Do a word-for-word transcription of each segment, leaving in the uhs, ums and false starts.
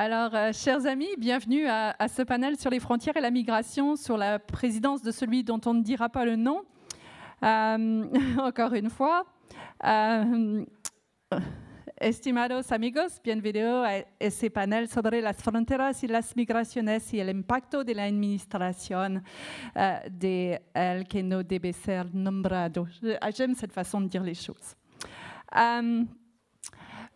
Alors, euh, chers amis, bienvenue à, à ce panel sur les frontières et la migration, sur la présidence de celui dont on ne dira pas le nom, euh, encore une fois. Euh, Estimados amigos, bienvenidos a este panel sobre las fronteras y las migraciones y el impacto de la administración uh, de el que no debe ser nombrado. J'aime cette façon de dire les choses. Um,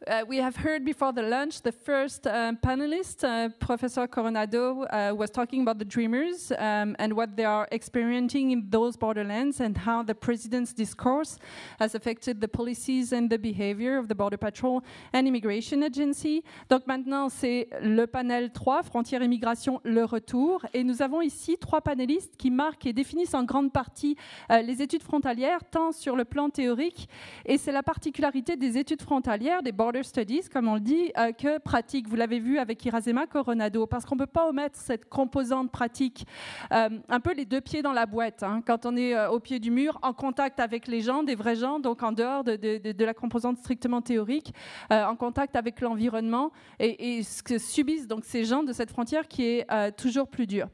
Uh, we have heard before the lunch, the first uh, panelist, uh, Professor Coronado, uh, was talking about the dreamers um, and what they are experiencing in those borderlands and how the president's discourse has affected the policies and the behavior of the Border Patrol and Immigration Agency. Donc maintenant, c'est le panel trois, Frontières et Migration, le retour. Et nous avons ici trois panélistes qui marquent et définissent en grande partie euh, les études frontalières, tant sur le plan théorique, et c'est la particularité des études frontalières, des border studies, comme on le dit, euh, que pratique. Vous l'avez vu avec Irasema Coronado, parce qu'on ne peut pas omettre cette composante pratique. Euh, un peu les deux pieds dans la boîte, hein, quand on est euh, au pied du mur, en contact avec les gens, des vrais gens, donc en dehors de, de, de, de la composante strictement théorique, euh, en contact avec l'environnement et, et ce que subissent donc ces gens de cette frontière qui est euh, toujours plus dure.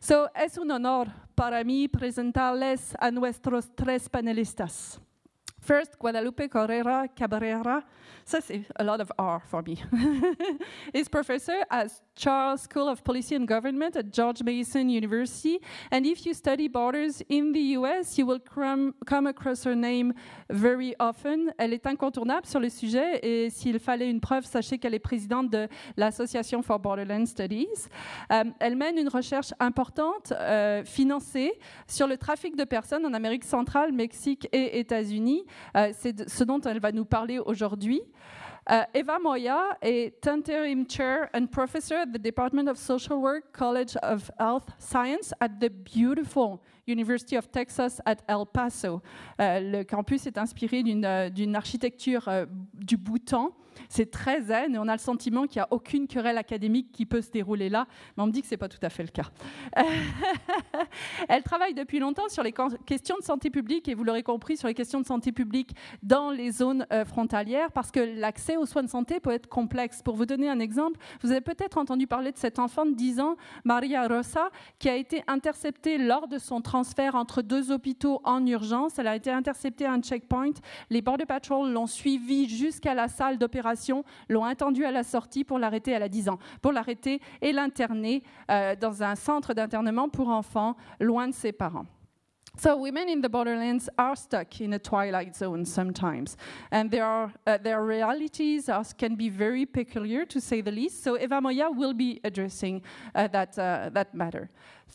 So, es un honor para mí presentarles a nuestros tres panelistas. First, Guadalupe Correa Cabrera, ça c'est a lot of R for me, is professor at Schar School of Policy and Government at George Mason University. And if you study borders in the U S, you will come across her name very often. Elle est incontournable sur le sujet et s'il fallait une preuve, sachez qu'elle est présidente de l'Association for Borderland Studies. Euh, elle mène une recherche importante, euh, financée, sur le trafic de personnes en Amérique centrale, Mexique et États-Unis. Uh, c'est ce dont elle va nous parler aujourd'hui. Uh, Eva Moya is interim chair and professor at the Department of Social Work, College of Health Sciences at the beautiful University of Texas at El Paso. Uh, le campus est inspiré d'une d'une architecture uh, du Bhoutan. C'est très zen et on a le sentiment qu'il n'y a aucune querelle académique qui peut se dérouler là, mais on me dit que ce n'est pas tout à fait le cas. Elle travaille depuis longtemps sur les questions de santé publique et vous l'aurez compris, sur les questions de santé publique dans les zones euh, frontalières parce que l'accès aux soins de santé peut être complexe. Pour vous donner un exemple, vous avez peut-être entendu parler de cette enfant de dix ans, Maria Rosa, qui a été interceptée lors de son transfert entre deux hôpitaux en urgence. Elle a été interceptée à un checkpoint. Les Border Patrol l'ont suivie jusqu'à la salle d'opération, l'ont attendue à la sortie pour l'arrêter, elle a dix ans, pour l'arrêter et l'interner euh, dans un centre d'internement pour enfants loin de ses parents. So women in the borderlands are stuck in a twilight zone sometimes, and there are, uh, their realities are, can be very peculiar, to say the least, so Eva Moya will be addressing uh, that, uh, that matter.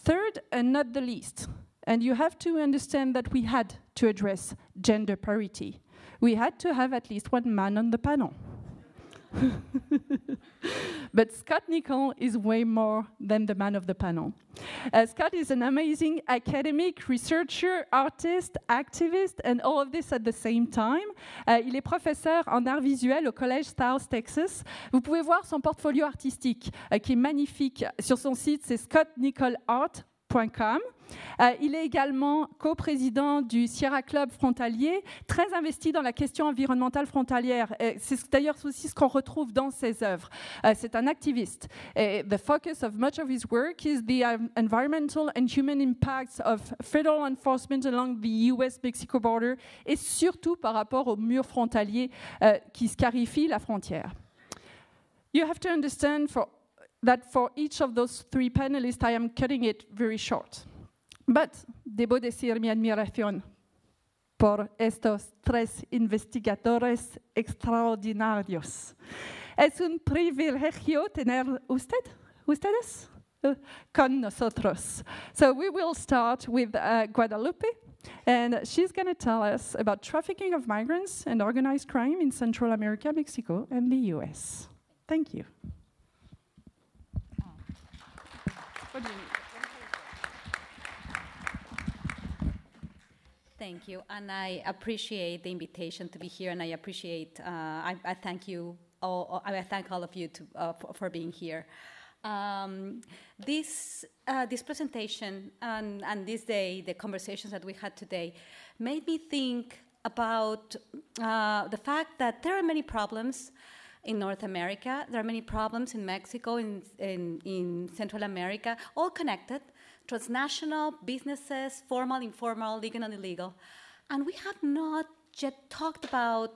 Third, and not the least, and you have to understand that we had to address gender parity. We had to have at least one man on the panel. But Scott Nicol is way more than the man of the panel. Uh, Scott is an amazing academic, researcher, artist, activist, and all of this at the same time. Uh, il est professeur en arts visuels au Collège South Texas. Vous pouvez voir son portfolio artistique, uh, qui est magnifique. Sur son site, c'est scott nicol art dot com. Uh, il est également coprésident du Sierra Club Frontalier, très investi dans la question environnementale frontalière. C'est d'ailleurs aussi ce qu'on retrouve dans ses œuvres. Uh, c'est un activiste. Uh, the focus of much of his work is the um, environmental and human impacts of federal enforcement along the U S Mexico border et surtout par rapport au mur frontalier uh, qui scarifie la frontière. You have to understand for that for each of those three panelists, I am cutting it very short. But debo decir mi admiración por estos tres investigadores extraordinarios. Es un privilegio tener usted, ustedes uh, con nosotros. So we will start with uh, Guadalupe, and she's going to tell us about trafficking of migrants and organized crime in Central America, Mexico, and the U S. Thank you. Thank you, and I appreciate the invitation to be here, and I appreciate, uh, I, I thank you, all, I thank all of you to, uh, for being here. Um, this, uh, this presentation and, and this day, the conversations that we had today, made me think about uh, the fact that there are many problems in North America. There are many problems in Mexico, in, in, in Central America, all connected, transnational, businesses, formal, informal, legal and illegal. And we have not yet talked about,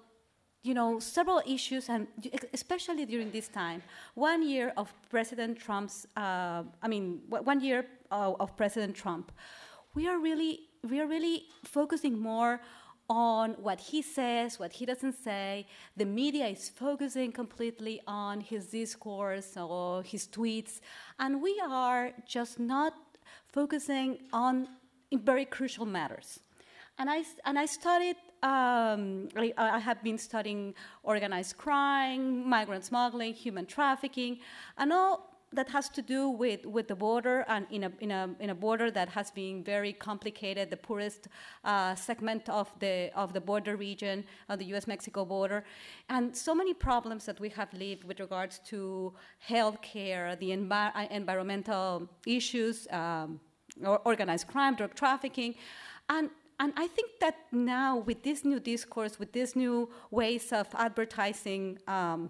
you know, several issues, and especially during this time. One year of President Trump's, uh, I mean, one year uh, of President Trump. We are really, we are really focusing more on what he says, what he doesn't say. The media is focusing completely on his discourse or his tweets, and we are just not focusing on very crucial matters. And I, and I studied, um, I, I have been studying organized crime, migrant smuggling, human trafficking, and all that has to do with, with the border, and in a, in, a, in a border that has been very complicated, the poorest uh, segment of the, of the border region, of the U S Mexico border, and so many problems that we have lived with regards to healthcare, the envi environmental issues, um, or organized crime, drug trafficking. And And I think that now, with this new discourse, with these new ways of advertising, um,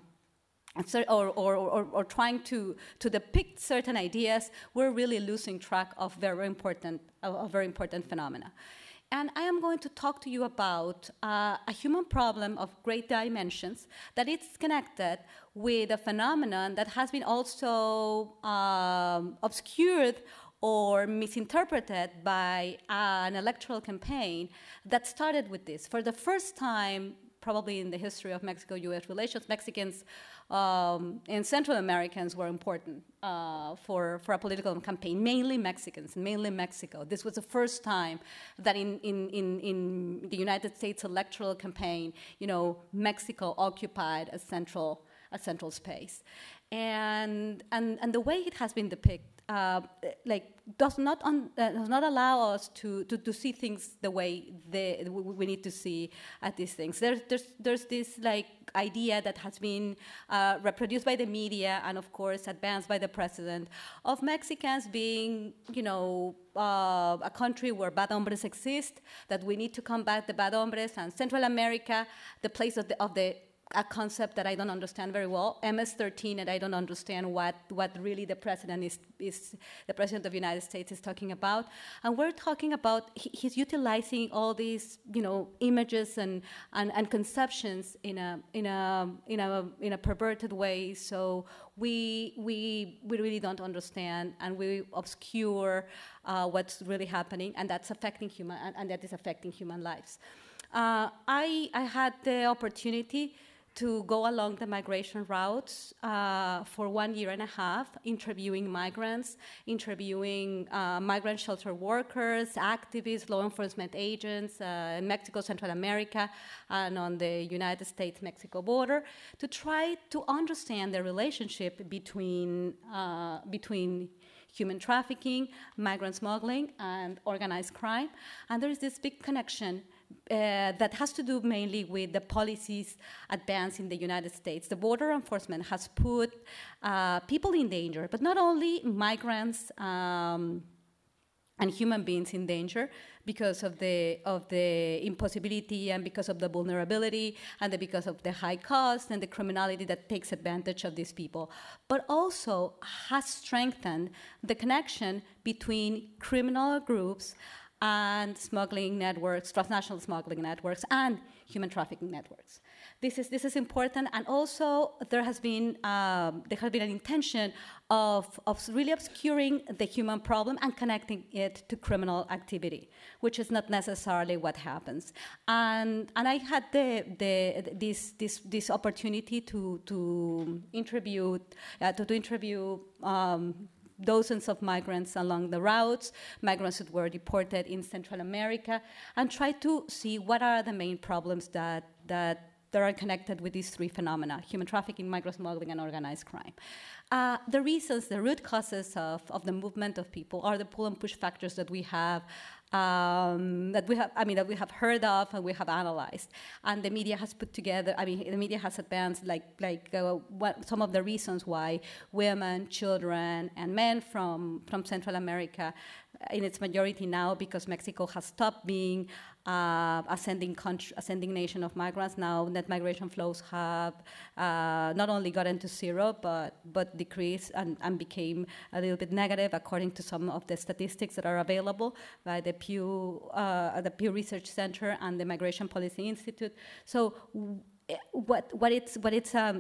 or, or, or, or trying to, to depict certain ideas, we're really losing track of very important, of very important phenomena. And I am going to talk to you about uh, a human problem of great dimensions that it's connected with a phenomenon that has been also um, obscured or misinterpreted by uh, an electoral campaign that started with this. For the first time, probably in the history of Mexico U S relations, Mexicans um, and Central Americans were important uh, for, for a political campaign, mainly Mexicans, mainly Mexico. This was the first time that in, in, in, in the United States electoral campaign, you know, Mexico occupied a central, a central space. And, and, and the way it has been depicted Uh, like does not un, uh, does not allow us to, to, to see things the way they, we need to see at these things. There's there's there's this like idea that has been uh, reproduced by the media and of course advanced by the president of Mexicans being, you know, uh, a country where bad hombres exist, that we need to combat the bad hombres, and Central America, the place of the of the a concept that I don't understand very well, M S thirteen, and I don't understand what, what really the president is, is, the president of the United States is talking about. And we're talking about, he, he's utilizing all these, you know, images and, and, and conceptions in a, in a, in a, in a perverted way, so we, we, we really don't understand, and we obscure uh, what's really happening, and that's affecting human, and, and that is affecting human lives. Uh, I, I had the opportunity to go along the migration routes uh, for one year and a half, interviewing migrants, interviewing uh, migrant shelter workers, activists, law enforcement agents uh, in Mexico, Central America, and on the United States-Mexico border, to try to understand the relationship between, uh, between human trafficking, migrant smuggling, and organized crime. And there is this big connection Uh, that has to do mainly with the policies advanced in the United States. The border enforcement has put uh, people in danger, but not only migrants um, and human beings in danger, because of the of the impossibility and because of the vulnerability and the, because of the high cost and the criminality that takes advantage of these people, but also has strengthened the connection between criminal groups and smuggling networks, transnational smuggling networks, and human trafficking networks. This is, this is important, and also there has been, um, there has been an intention of, of really obscuring the human problem and connecting it to criminal activity, which is not necessarily what happens. And, and I had the, the, this, this, this opportunity to, to interview, uh, to, to interview um, dozens of migrants along the routes, migrants that were deported in Central America, and try to see what are the main problems that, that, that are connected with these three phenomena, human trafficking, migrant smuggling, and organized crime. Uh, the reasons, the root causes of, of the movement of people are the pull and push factors that we have Um, that we have, I mean, that we have heard of and we have analyzed, and the media has put together. I mean, the media has advanced like like uh, what, some of the reasons why women, children, and men from from Central America in its majority now, because Mexico has stopped being uh, ascending country, ascending nation of migrants. Now net migration flows have uh, not only gotten to zero, but, but decreased and, and became a little bit negative, according to some of the statistics that are available by the Pew, uh, the Pew Research Center and the Migration Policy Institute. So What what it's what it's um,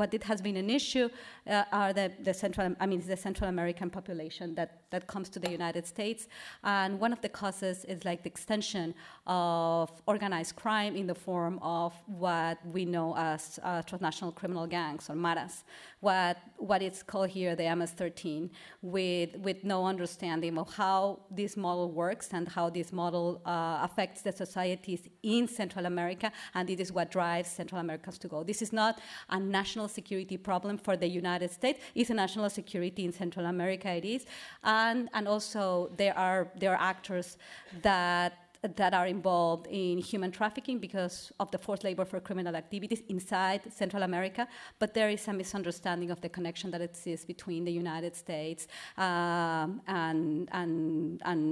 what it has been an issue uh, are the the central I mean the Central American population that that comes to the United States, and one of the causes is like the extension of organized crime in the form of what we know as uh, transnational criminal gangs or maras, what what it's called here the M S thirteen, with with no understanding of how this model works and how this model uh, affects the societies in Central America, and it is what drives Central Central Americans to go. This is not a national security problem for the United States. It's a national security in Central America. It is, and and also there are there are actors that that are involved in human trafficking because of the forced labor for criminal activities inside Central America. But there is a misunderstanding of the connection that exists between the United States um, and, and, and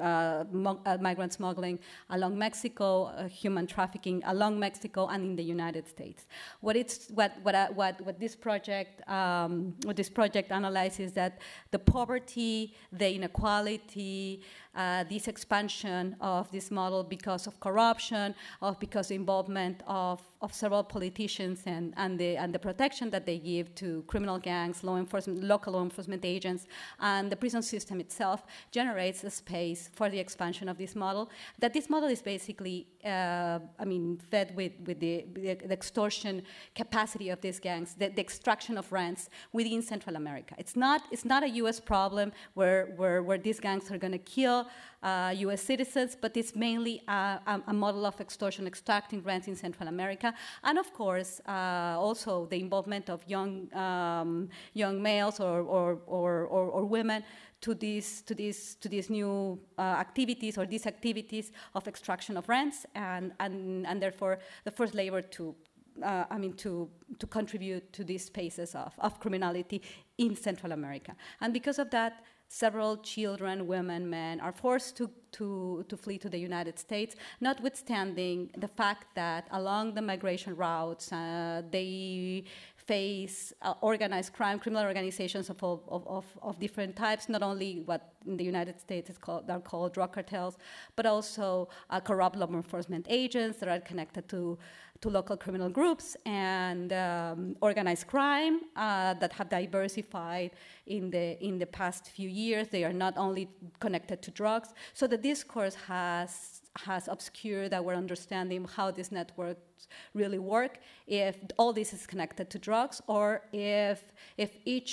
uh, uh, migrant smuggling along Mexico, uh, human trafficking along Mexico and in the United States. What it's what what uh, what, what this project um, what this project analyzes that the poverty, the inequality, uh, this expansion of of this model because of corruption, or because involvement of, of several politicians and, and, the, and the protection that they give to criminal gangs, law enforcement, local law enforcement agents, and the prison system itself generates a space for the expansion of this model. That this model is basically, uh, I mean, fed with, with the, the extortion capacity of these gangs, the, the extraction of rents within Central America. It's not, it's not a U S problem where, where, where these gangs are gonna kill uh, U S citizens, but it's mainly a, a model of extortion, extracting rents in Central America, and of course uh, also the involvement of young um, young males or or, or, or, or women to these to these to these new uh, activities or these activities of extraction of rents, and and and therefore the forced labor to uh, I mean to to contribute to these spaces of of criminality in Central America, and because of that, several children, women, men are forced to, to, to flee to the United States, notwithstanding the fact that along the migration routes, uh, they face uh, organized crime, criminal organizations of, all, of, of, of different types, not only what in the United States is called, are called drug cartels, but also uh, corrupt law enforcement agents that are connected to to local criminal groups and um, organized crime uh, that have diversified in the in the past few years. They are not only connected to drugs. So the discourse has has obscured our understanding of how these networks really work. If all this is connected to drugs, or if if each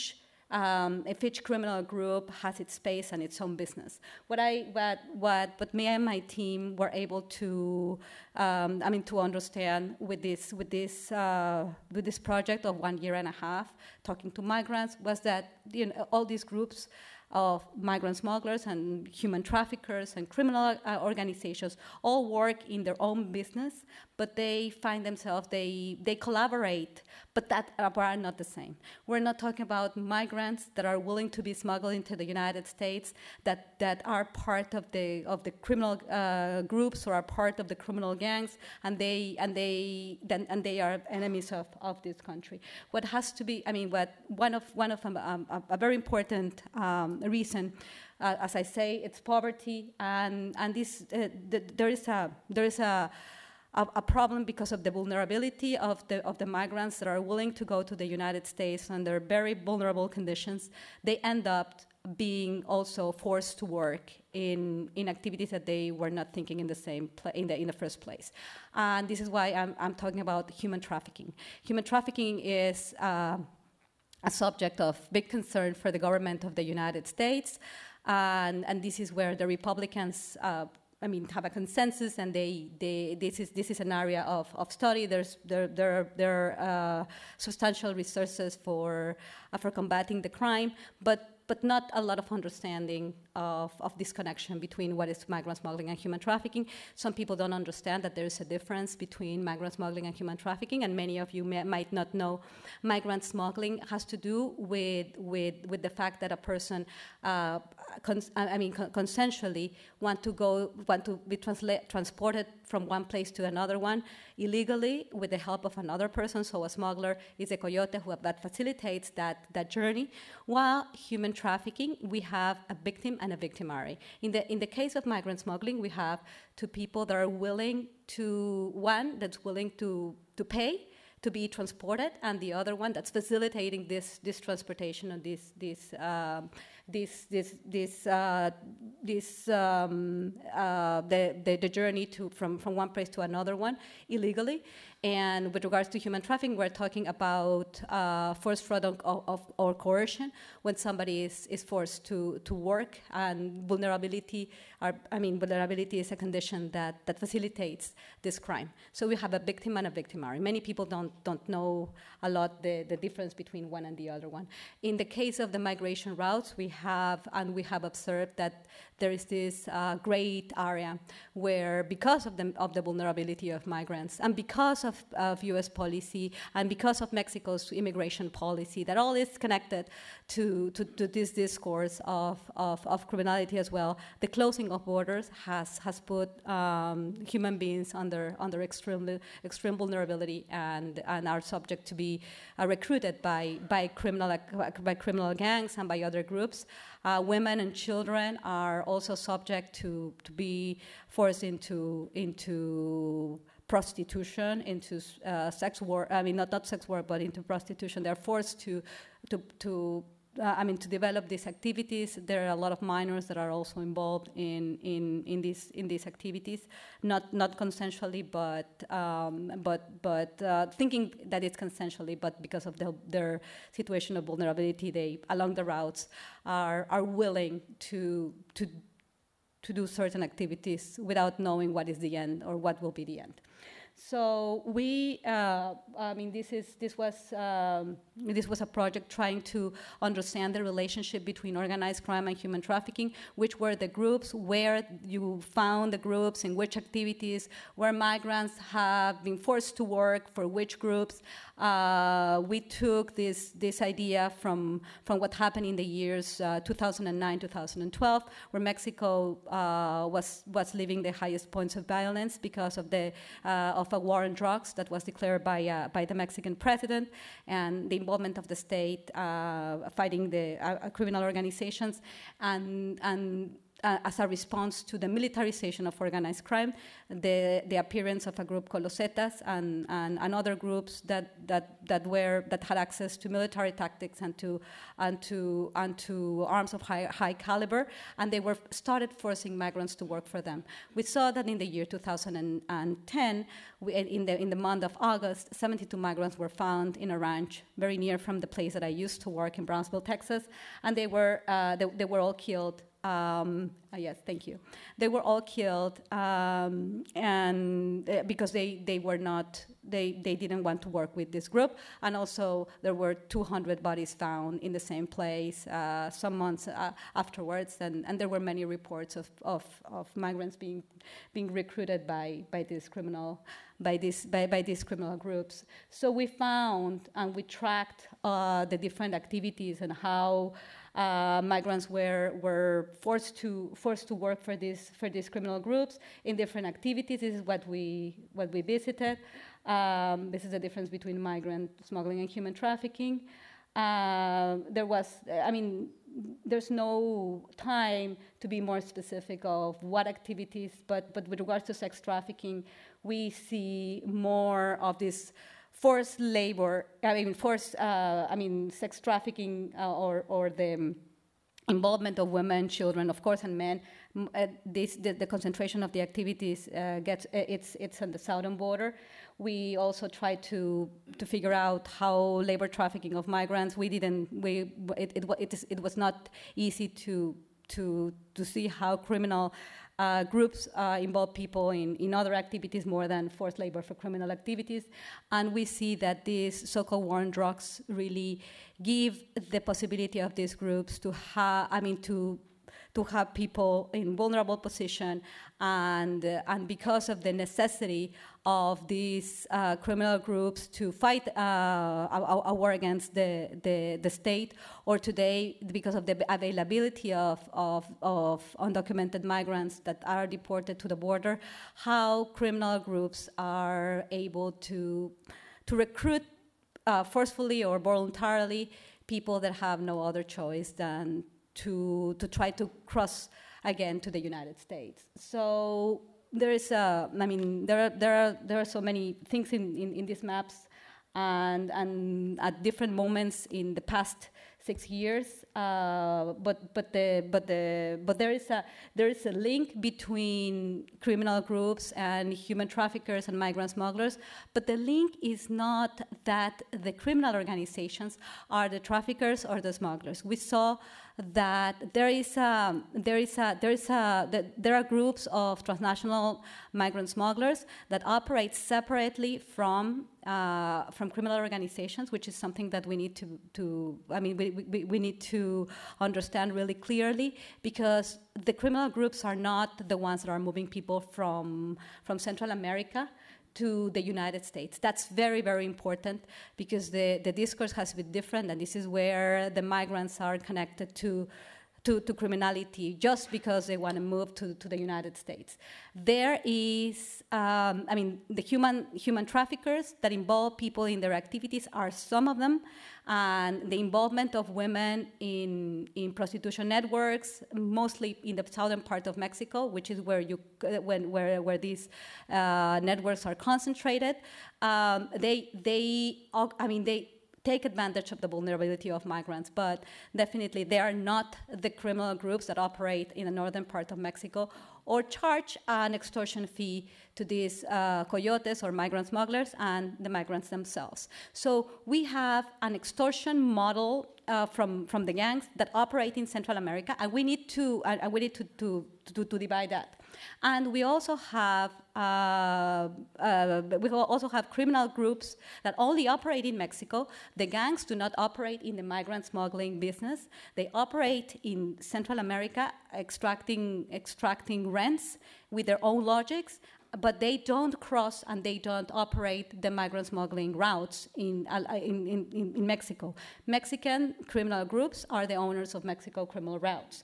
Um, if each criminal group has its space and its own business. What I, what, what, but me and my team were able to, um, I mean, to understand with this, with this, uh, with this project of one year and a half, talking to migrants, was that you know, all these groups of migrant smugglers and human traffickers and criminal uh, organizations all work in their own business, but they find themselves, they, they collaborate, but that are not the same. We're not talking about migrants that are willing to be smuggled into the United States, that, that are part of the, of the criminal uh, groups or are part of the criminal gangs, and they, and they, then, and they are enemies of, of this country. What has to be, I mean, what one of, one of um, um, a very important um, a reason, uh, as I say, it's poverty, and and this uh, th there is a there is a, a a problem because of the vulnerability of the of the migrants that are willing to go to the United States under very vulnerable conditions. They end up being also forced to work in in activities that they were not thinking in the same pla in the in the first place, and this is why I'm I'm talking about human trafficking. Human trafficking is Uh, a subject of big concern for the government of the United States, and, and this is where the Republicans, uh, I mean, have a consensus, and they, they this is this is an area of, of study. There's there there there are uh, substantial resources for uh, for combating the crime, but but not a lot of understanding of, of this connection between what is migrant smuggling and human trafficking. Some people don't understand that there is a difference between migrant smuggling and human trafficking, and many of you may, might not know migrant smuggling has to do with, with, with the fact that a person, uh, cons I mean, con consensually want to go, want to be transported from one place to another one illegally with the help of another person. So a smuggler is a coyote who that facilitates that, that journey. While human trafficking, we have a victim and a victimary. In the, in the case of migrant smuggling, we have two people that are willing to, one that's willing to, to pay to be transported, and the other one that's facilitating this, this transportation and this, this, um, this, this, this, uh, this um, uh, the, the, the journey to, from, from one place to another one illegally. And with regards to human trafficking, we're talking about uh, forced fraud of, of, or coercion, when somebody is, is forced to, to work, and vulnerability, are, I mean, vulnerability is a condition that, that facilitates this crime. So we have a victim and a victimary. Many people don't, don't know a lot the, the difference between one and the other one. In the case of the migration routes, we have, and we have observed that there is this uh, great area where, because of the, of the vulnerability of migrants, and because of, of U S policy, and because of Mexico's immigration policy, that all is connected to, to, to this discourse of, of, of criminality as well, the closing of borders has, has put um, human beings under, under extreme, extreme vulnerability, and, and are subject to be uh, recruited by, by, criminal, by criminal gangs and by other groups. Uh, women and children are also subject to, to be forced into, into prostitution, into uh, sex work. I mean, not, not sex work, but into prostitution. They're forced to, to, to uh, I mean, to develop these activities. There are a lot of minors that are also involved in, in, in, these, in these activities, not, not consensually, but, um, but, but uh, thinking that it's consensually, but because of the, their situation of vulnerability, they, along the routes, are, are willing to, to, to do certain activities without knowing what is the end or what will be the end. So we, uh, I mean, this is this was um, this was a project trying to understand the relationship between organized crime and human trafficking. Which were the groups? Where you found the groups? In which activities? Where migrants have been forced to work? For which groups? Uh, we took this this idea from from what happened in the years uh, two thousand nine, two thousand twelve, where Mexico uh, was was living the highest points of violence because of the uh, of a war on drugs that was declared by uh, by the Mexican president, and the involvement of the state uh, fighting the uh, criminal organizations, and and. Uh, as a response to the militarization of organized crime, the, the appearance of a group called Los Zetas and, and, and other groups that, that, that, were, that had access to military tactics and to, and to, and to arms of high, high caliber, and they were started forcing migrants to work for them. We saw that in the year two thousand ten, we, in, the, in the month of August, seventy-two migrants were found in a ranch very near from the place that I used to work in Brownsville, Texas, and they were, uh, they, they were all killed. Um, uh, yes, thank you. They were all killed, um, and uh, because they, they were not, they, they didn't want to work with this group. And also there were two hundred bodies found in the same place uh, some months uh, afterwards, and, and there were many reports of, of, of migrants being being recruited by, by these criminal by this by, by these criminal groups. So we found and we tracked uh, the different activities and how Uh, migrants were were forced to forced to work for these for these criminal groups in different activities. This is what we what we visited. Um, this is the difference between migrant smuggling and human trafficking. Uh, there was, I mean, there's no time to be more specific of what activities, but but with regards to sex trafficking, we see more of this. Forced labor, I mean, forced, uh, I mean, sex trafficking uh, or, or the involvement of women, children, of course, and men. Uh, this, the, the concentration of the activities uh, gets, it's, it's on the southern border. We also tried to, to figure out how labor trafficking of migrants, we didn't, we, it, it, it, it was not easy to to, to see how criminal uh, groups uh, involve people in, in other activities more than forced labor for criminal activities. And we see that these so-called war on drugs really give the possibility of these groups to have, I mean, to to have people in vulnerable position, and, uh, and because of the necessity of these uh, criminal groups to fight uh, a, a war against the, the, the state, or today because of the availability of, of, of undocumented migrants that are deported to the border, how criminal groups are able to, to recruit uh, forcefully or voluntarily people that have no other choice than To, to try to cross again to the United States. So there is a, I mean, there are there are there are so many things in, in, in these maps, and and at different moments in the past six years. Uh, but but the but the but there is a there is a link between criminal groups and human traffickers and migrant smugglers. But the link is not that the criminal organizations are the traffickers or the smugglers. We saw that there is a, there is a, there is a, that there are groups of transnational migrant smugglers that operate separately from uh, from criminal organizations, which is something that we need to to I mean we, we we need to understand really clearly, because the criminal groups are not the ones that are moving people from from Central America to the United States. That's very, very important, because the, the discourse has been different, and this is where the migrants are connected to, to, to criminality just because they want to move to, to the United States. There is, um, I mean, the human, human traffickers that involve people in their activities are some of them, and the involvement of women in, in prostitution networks, mostly in the southern part of Mexico, which is where you when where where these uh, networks are concentrated. Um, they they I mean they take advantage of the vulnerability of migrants, but definitely they are not the criminal groups that operate in the northern part of Mexico or charge an extortion fee to these uh, coyotes or migrant smugglers and the migrants themselves. So we have an extortion model uh, from, from the gangs that operate in Central America, and we need to, uh, we need to, to, to, to divide that. And we also have uh, uh, we also have criminal groups that only operate in Mexico. The gangs do not operate in the migrant smuggling business. They operate in Central America, extracting extracting rents with their own logics, but they don't cross and they don't operate the migrant smuggling routes in, uh, in, in, in Mexico. Mexican criminal groups are the owners of Mexico criminal routes.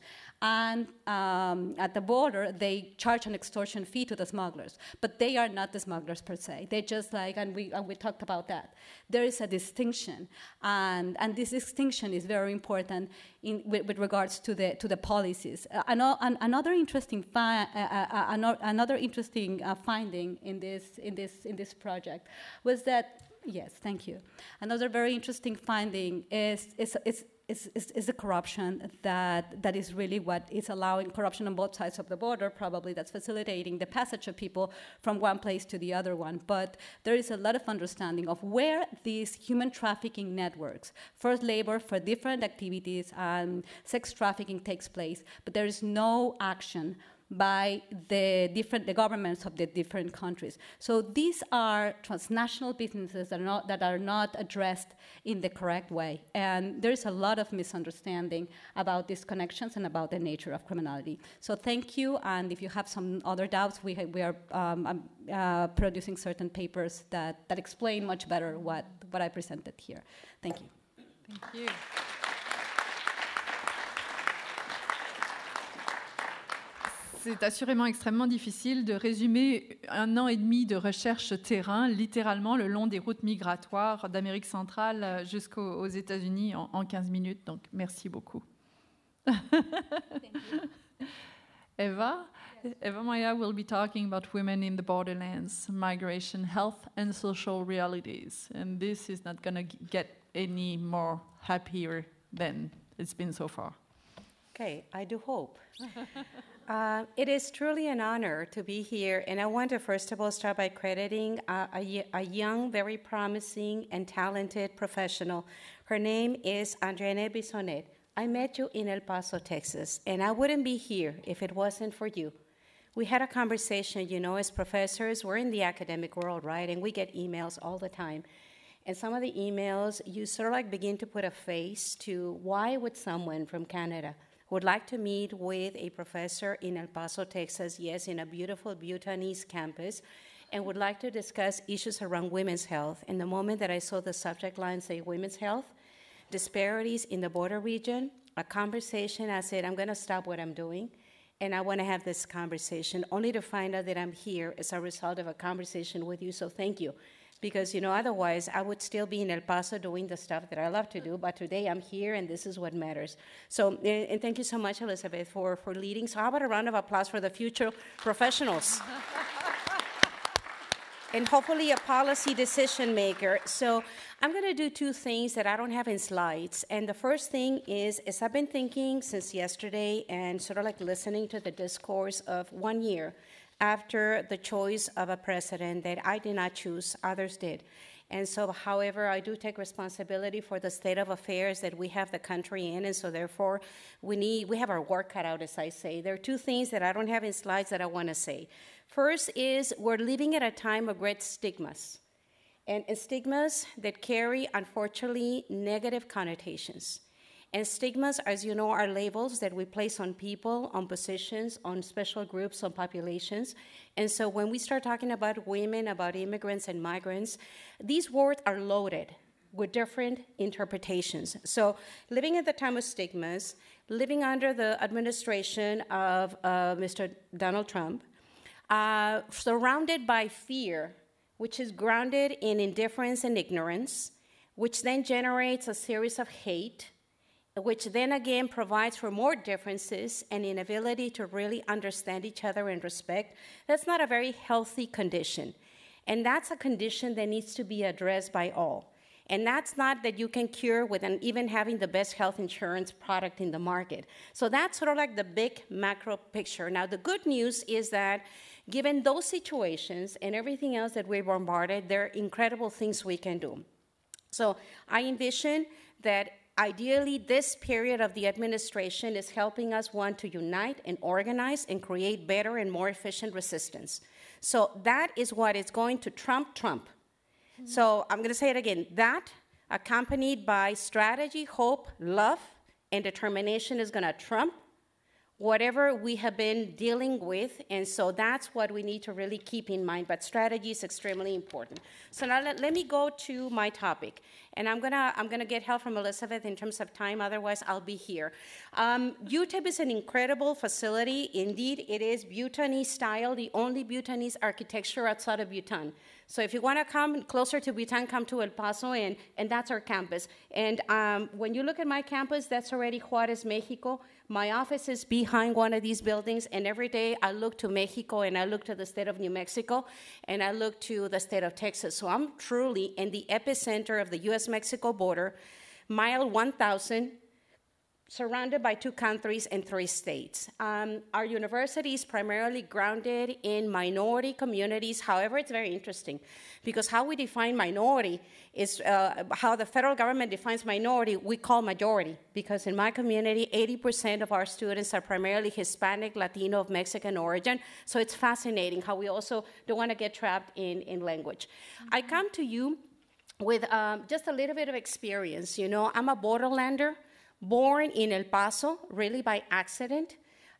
And um, at the border, they charge an extortion fee to the smugglers, but they are not the smugglers per se. They're just like, and we, and we talked about that. There is a distinction, and, and this distinction is very important in, with, with regards to the, to the policies. Uh, an, an, another interesting, fi uh, uh, another, another interesting uh, finding in this, in, this, in this project was that, yes, thank you. Another very interesting finding is, is, is Is, is, is the corruption that, that is really what is allowing corruption on both sides of the border, probably that's facilitating the passage of people from one place to the other one. But there is a lot of understanding of where these human trafficking networks, forced labor for different activities and sex trafficking takes place, but there is no action by the different the governments of the different countries. So these are transnational businesses that are not, that are not addressed in the correct way. And there is a lot of misunderstanding about these connections and about the nature of criminality. So thank you, and if you have some other doubts, we, ha we are um, uh, producing certain papers that, that explain much better what, what I presented here. Thank you. Thank you. C'est assurément extrêmement difficile de résumer un an et demi de recherche terrain, littéralement le long des routes migratoires d'Amérique centrale jusqu'aux États-Unis en, en quinze minutes. Donc, merci beaucoup. Eva, yes. Eva Moya will be talking about women in the borderlands, migration, health, and social realities. And this is not going to get any more happier than it's been so far. Okay, I do hope. Uh, it is truly an honor to be here, and I want to first of all start by crediting uh, a, a young, very promising, and talented professional. Her name is Andréanne Bissonnette. I met you in El Paso, Texas, and I wouldn't be here if it wasn't for you. We had a conversation, you know, as professors, we're in the academic world, right? And we get emails all the time. And some of the emails, you sort of like begin to put a face to why would someone from Canada would like to meet with a professor in El Paso, Texas, yes, in a beautiful Bhutanese campus, and would like to discuss issues around women's health. And the moment that I saw the subject line say women's health, disparities in the border region, a conversation, I said, I'm going to stop what I'm doing, and I want to have this conversation, only to find out that I'm here as a result of a conversation with you, so thank you. Because, you know, otherwise I would still be in El Paso doing the stuff that I love to do, but today I'm here and this is what matters. So, and thank you so much, Elizabeth, for, for leading. So how about a round of applause for the future professionals? And hopefully a policy decision maker. So I'm going to do two things that I don't have in slides. And the first thing is, as I've been thinking since yesterday and sort of like listening to the discourse of one year after the choice of a president that I did not choose, others did. And so, however, I do take responsibility for the state of affairs that we have the country in, and so therefore we need, we have our work cut out, as I say. There are two things that I don't have in slides that I want to say. First is we're living at a time of great stigmas, and, and stigmas that carry, unfortunately, negative connotations. And stigmas, as you know, are labels that we place on people, on positions, on special groups, on populations. And so when we start talking about women, about immigrants and migrants, these words are loaded with different interpretations. So living at the time of stigmas, living under the administration of uh, Mister Donald Trump, uh, surrounded by fear, which is grounded in indifference and ignorance, which then generates a series of hate, which then again provides for more differences and inability to really understand each other and respect. That's not a very healthy condition. And that's a condition that needs to be addressed by all. And that's not that you can cure with an, even having the best health insurance product in the market. So that's sort of like the big macro picture. Now, the good news is that given those situations and everything else that we're bombarded, there are incredible things we can do. So I envision that ideally, this period of the administration is helping us, one, to unite and organize and create better and more efficient resistance. So that is what is going to trump Trump. Mm-hmm. So I'm going to say it again. That, accompanied by strategy, hope, love, and determination, is going to trump whatever we have been dealing with, and so that's what we need to really keep in mind, but strategy is extremely important. So now let, let me go to my topic, and I'm gonna, I'm gonna get help from Elizabeth in terms of time, otherwise I'll be here. Um, U T E P is an incredible facility. Indeed, it is Bhutanese style, the only Bhutanese architecture outside of Bhutan. So if you want to come closer to Bhutan, come to El Paso, and, and that's our campus. And um, when you look at my campus, that's already Juárez, Mexico. My office is behind one of these buildings, and every day I look to Mexico, and I look to the state of New Mexico, and I look to the state of Texas. So I'm truly in the epicenter of the U S Mexico border, mile one thousand, surrounded by two countries and three states. Um, our university is primarily grounded in minority communities. However, it's very interesting because how we define minority is uh, how the federal government defines minority, we call majority, because in my community, eighty percent of our students are primarily Hispanic, Latino, of Mexican origin. So it's fascinating how we also don't want to get trapped in, in language. Mm-hmm. I come to you with um, just a little bit of experience. You know, I'm a borderlander. Born in El Paso, really by accident.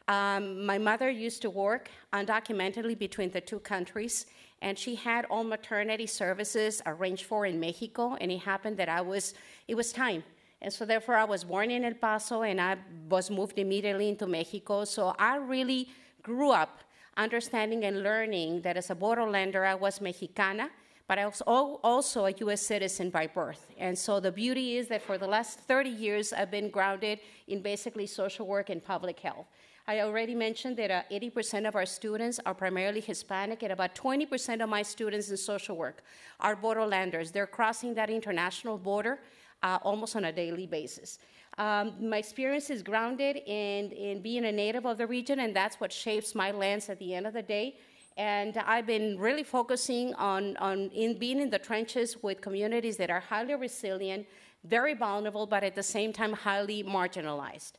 Um, my mother used to work undocumentedly between the two countries, and she had all maternity services arranged for in Mexico, and it happened that I was, it was time. And so therefore I was born in El Paso, and I was moved immediately into Mexico. So I really grew up understanding and learning that as a borderlander, I was Mexicana, but I was also a U S citizen by birth. And so the beauty is that for the last thirty years, I've been grounded in basically social work and public health. I already mentioned that uh, eighty percent of our students are primarily Hispanic, and about twenty percent of my students in social work are borderlanders. They're crossing that international border uh, almost on a daily basis. Um, my experience is grounded in, in being a native of the region, and that's what shapes my lens at the end of the day. And I've been really focusing on, on in being in the trenches with communities that are highly resilient, very vulnerable, but at the same time highly marginalized.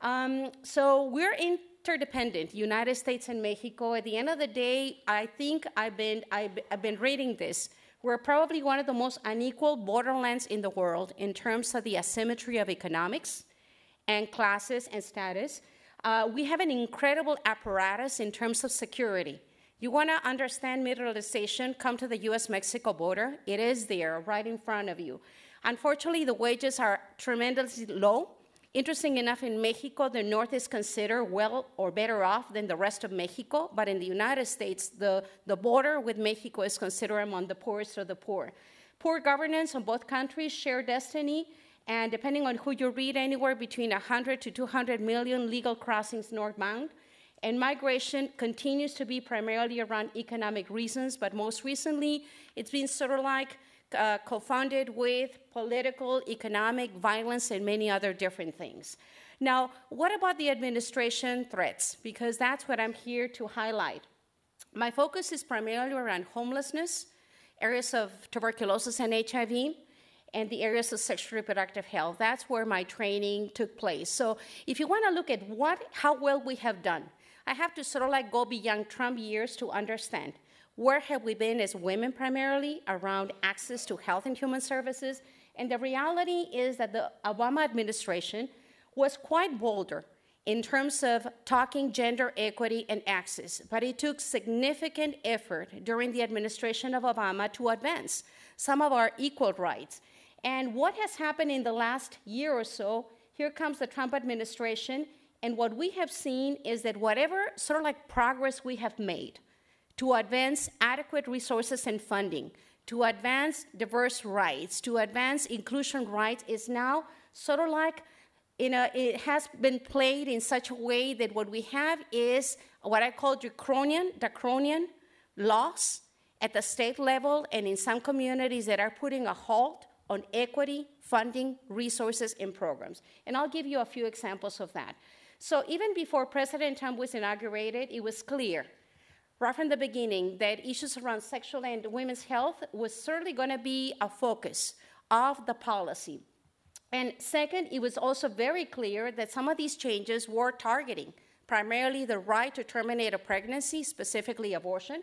Um, so we're interdependent, United States and Mexico. At the end of the day, I think I've been, I've, I've been reading this. We're probably one of the most unequal borderlands in the world in terms of the asymmetry of economics and classes and status. Uh, we have an incredible apparatus in terms of security. You want to understand militarization, come to the U S Mexico border. It is there, right in front of you. Unfortunately, the wages are tremendously low. Interesting enough, in Mexico, the North is considered well or better off than the rest of Mexico, but in the United States, the, the border with Mexico is considered among the poorest of the poor. Poor governance on both countries, shared destiny, and depending on who you read, anywhere between one hundred to two hundred million legal crossings northbound. And migration continues to be primarily around economic reasons, but most recently, it's been sort of like Uh, co-founded with political, economic, violence, and many other different things. Now, what about the administration threats? Because that's what I'm here to highlight. My focus is primarily around homelessness, areas of tuberculosis and H I V, and the areas of sexual reproductive health. That's where my training took place. So if you want to look at what, how well we have done, I have to sort of like go beyond Trump years to understand. Where have we been as women primarily around access to health and human services? And the reality is that the Obama administration was quite bolder in terms of talking gender equity and access, but it took significant effort during the administration of Obama to advance some of our equal rights. And what has happened in the last year or so, here comes the Trump administration, and what we have seen is that whatever sort of like progress we have made to advance adequate resources and funding, to advance diverse rights, to advance inclusion rights is now sort of like, you know, it has been played in such a way that what we have is what I call draconian, draconian laws at the state level and in some communities that are putting a halt on equity, funding, resources, and programs. And I'll give you a few examples of that. So even before President Trump was inaugurated, it was clear right from the beginning that issues around sexual and women's health was certainly going to be a focus of the policy. And second, it was also very clear that some of these changes were targeting primarily the right to terminate a pregnancy, specifically abortion.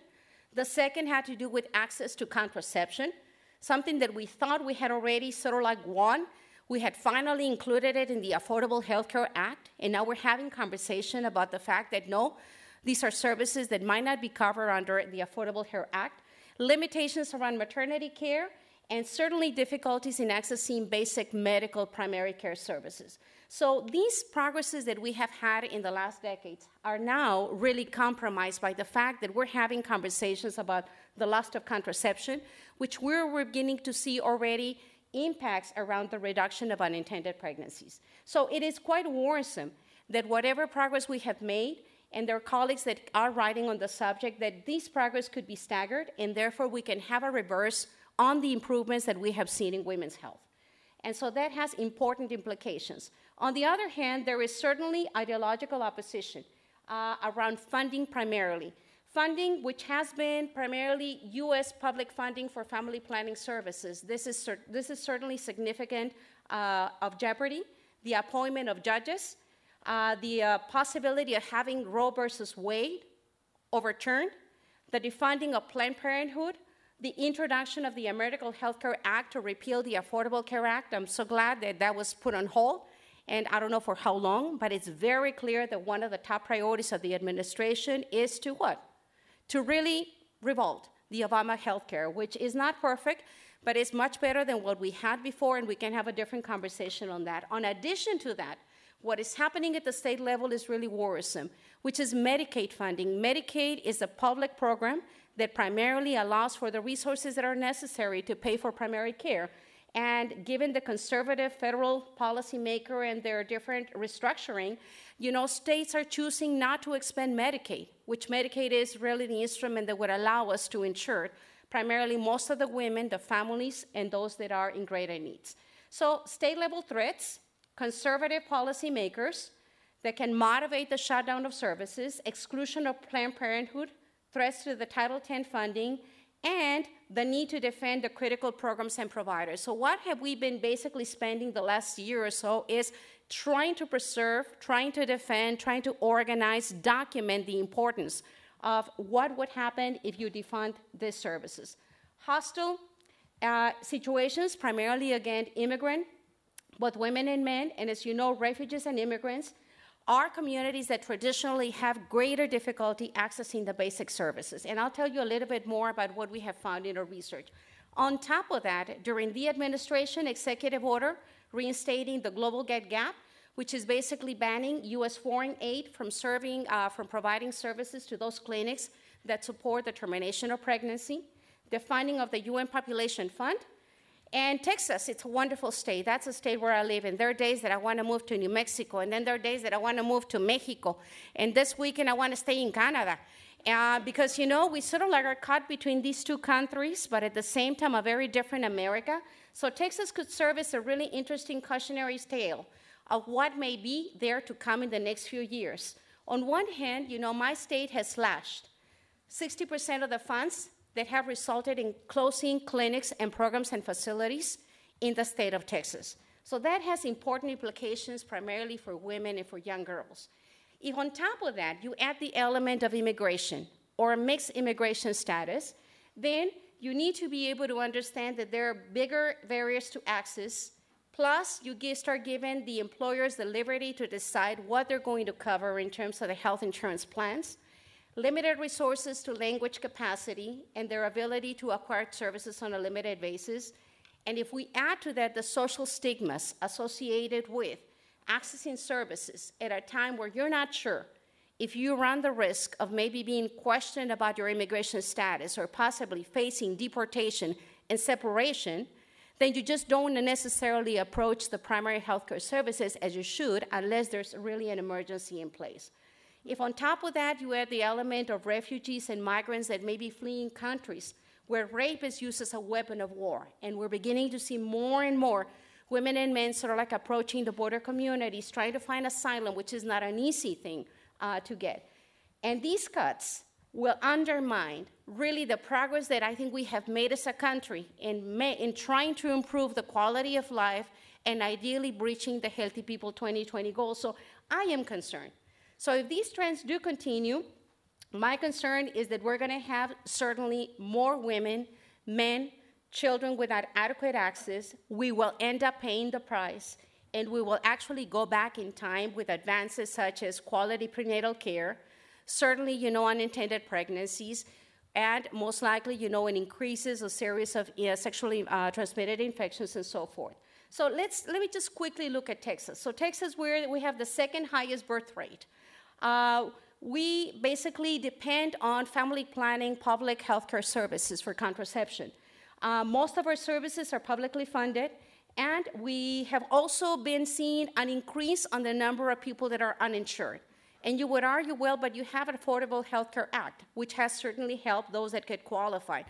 The second had to do with access to contraception, something that we thought we had already sort of like won. We had finally included it in the Affordable Health Care Act, and now we're having conversation about the fact that no, these are services that might not be covered under the Affordable Care Act, limitations around maternity care, and certainly difficulties in accessing basic medical primary care services. So these progresses that we have had in the last decades are now really compromised by the fact that we're having conversations about the loss of contraception, which we're beginning to see already impacts around the reduction of unintended pregnancies. So it is quite worrisome that whatever progress we have made, and their colleagues that are writing on the subject, that these progress could be staggered, and therefore we can have a reverse on the improvements that we have seen in women's health. And so that has important implications. On the other hand, there is certainly ideological opposition uh, around funding primarily. Funding which has been primarily U S public funding for family planning services. This is, cer this is certainly significant uh, of jeopardy, the appointment of judges, Uh, the uh, possibility of having Roe versus Wade overturned, the defunding of Planned Parenthood, the introduction of the American Health Care Act to repeal the Affordable Care Act. I'm so glad that that was put on hold, and I don't know for how long, but it's very clear that one of the top priorities of the administration is to what? To really revolt the Obama health care, which is not perfect, but it's much better than what we had before, and we can have a different conversation on that. In addition to that, what is happening at the state level is really worrisome, which is Medicaid funding. Medicaid is a public program that primarily allows for the resources that are necessary to pay for primary care. And given the conservative federal policymaker and their different restructuring, you know, states are choosing not to expand Medicaid, which Medicaid is really the instrument that would allow us to insure primarily most of the women, the families, and those that are in greater needs. So state-level threats, conservative policymakers that can motivate the shutdown of services, exclusion of Planned Parenthood, threats to the Title ten funding, and the need to defend the critical programs and providers. So what have we been basically spending the last year or so is trying to preserve, trying to defend, trying to organize, document the importance of what would happen if you defund these services. Hostile uh, situations, primarily, again, immigrant, both women and men, and as you know, refugees and immigrants, are communities that traditionally have greater difficulty accessing the basic services. And I'll tell you a little bit more about what we have found in our research. On top of that, during the administration executive order reinstating the Global Gag Gap, which is basically banning U S foreign aid from serving, uh, from providing services to those clinics that support the termination of pregnancy, the funding of the U N Population Fund. And Texas, it's a wonderful state. That's a state where I live. And there are days that I want to move to New Mexico. And then there are days that I want to move to Mexico. And this weekend, I want to stay in Canada. Uh, because, you know, we sort of like are caught between these two countries, but at the same time, a very different America. So Texas could serve as a really interesting cautionary tale of what may be there to come in the next few years. On one hand, you know, my state has slashed sixty percent of the funds that have resulted in closing clinics and programs and facilities in the state of Texas. So that has important implications primarily for women and for young girls. If on top of that, you add the element of immigration or a mixed immigration status, then you need to be able to understand that there are bigger barriers to access. Plus, you start giving the employers the liberty to decide what they're going to cover in terms of the health insurance plans, limited resources to language capacity, and their ability to acquire services on a limited basis. And if we add to that the social stigmas associated with accessing services at a time where you're not sure if you run the risk of maybe being questioned about your immigration status or possibly facing deportation and separation, then you just don't necessarily approach the primary healthcare services as you should unless there's really an emergency in place. If on top of that you add the element of refugees and migrants that may be fleeing countries where rape is used as a weapon of war, and we're beginning to see more and more women and men sort of like approaching the border communities, trying to find asylum, which is not an easy thing uh, to get. And these cuts will undermine really the progress that I think we have made as a country in, in trying to improve the quality of life and ideally breaching the Healthy People twenty twenty goals. So I am concerned. So if these trends do continue, my concern is that we're going to have certainly more women, men, children without adequate access. We will end up paying the price, and we will actually go back in time with advances such as quality prenatal care, certainly, you know, unintended pregnancies, and most likely, you know, an increases a series of uh, sexually uh, transmitted infections and so forth. So let's, let me just quickly look at Texas. So Texas, we're, we have the second highest birth rate. Uh, we basically depend on family planning, public health care services for contraception. Uh, most of our services are publicly funded, and we have also been seeing an increase on the number of people that are uninsured. And you would argue, well, but you have an Affordable Health Care Act, which has certainly helped those that get qualified.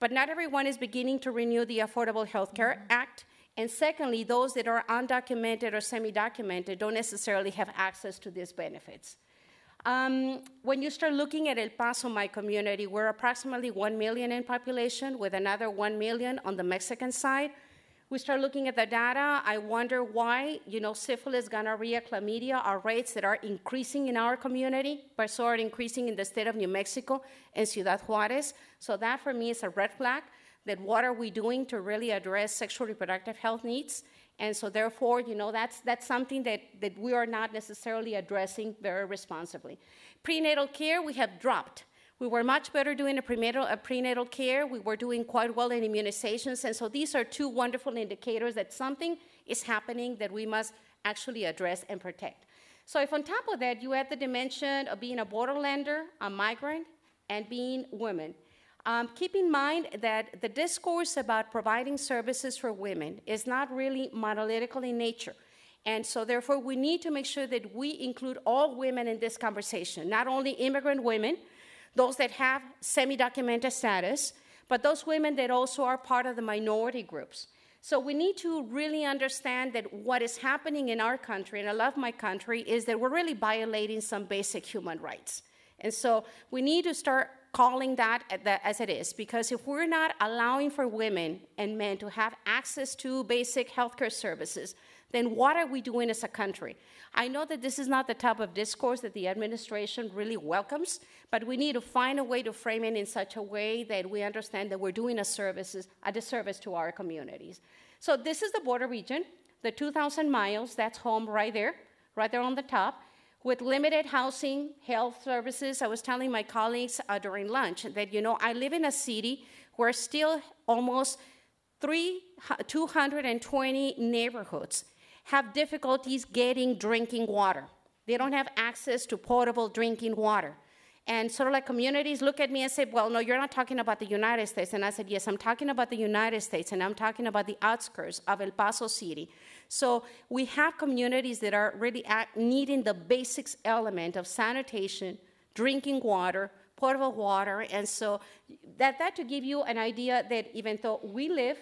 But not everyone is beginning to renew the Affordable Health Care mm-hmm. Act. And secondly, those that are undocumented or semi-documented don't necessarily have access to these benefits. Um, when you start looking at El Paso, my community, we're approximately one million in population with another one million on the Mexican side. We start looking at the data. I wonder why, you know, syphilis, gonorrhea, chlamydia are rates that are increasing in our community, but so are increasing in the state of New Mexico and Ciudad Juárez. So that, for me, is a red flag. That what are we doing to really address sexual reproductive health needs? And so therefore, you know, that's, that's something that, that we are not necessarily addressing very responsibly. Prenatal care, we have dropped. We were much better doing a prenatal, a prenatal care. We were doing quite well in immunizations. And so these are two wonderful indicators that something is happening that we must actually address and protect. So if on top of that, you add the dimension of being a borderlander, a migrant, and being women. Um, keep in mind that the discourse about providing services for women is not really monolithical in nature. And so therefore, we need to make sure that we include all women in this conversation, not only immigrant women, those that have semi-documented status, but those women that also are part of the minority groups. So we need to really understand that what is happening in our country, and I love my country, is that we're really violating some basic human rights. And so we need to start calling that as it is, because if we're not allowing for women and men to have access to basic healthcare services, then what are we doing as a country? I know that this is not the type of discourse that the administration really welcomes, but we need to find a way to frame it in such a way that we understand that we're doing a services, a disservice to our communities. So this is the border region, the two thousand miles, that's home right there, right there on the top, with limited housing, health services. I was telling my colleagues uh, during lunch that, you know, I live in a city where still almost three, two hundred twenty neighborhoods have difficulties getting drinking water. They don't have access to potable drinking water. And sort of like communities look at me and say, well, no, you're not talking about the United States. And I said, yes, I'm talking about the United States, and I'm talking about the outskirts of El Paso City. So we have communities that are really needing the basics element of sanitation, drinking water, potable water. And so that, that to give you an idea that even though we live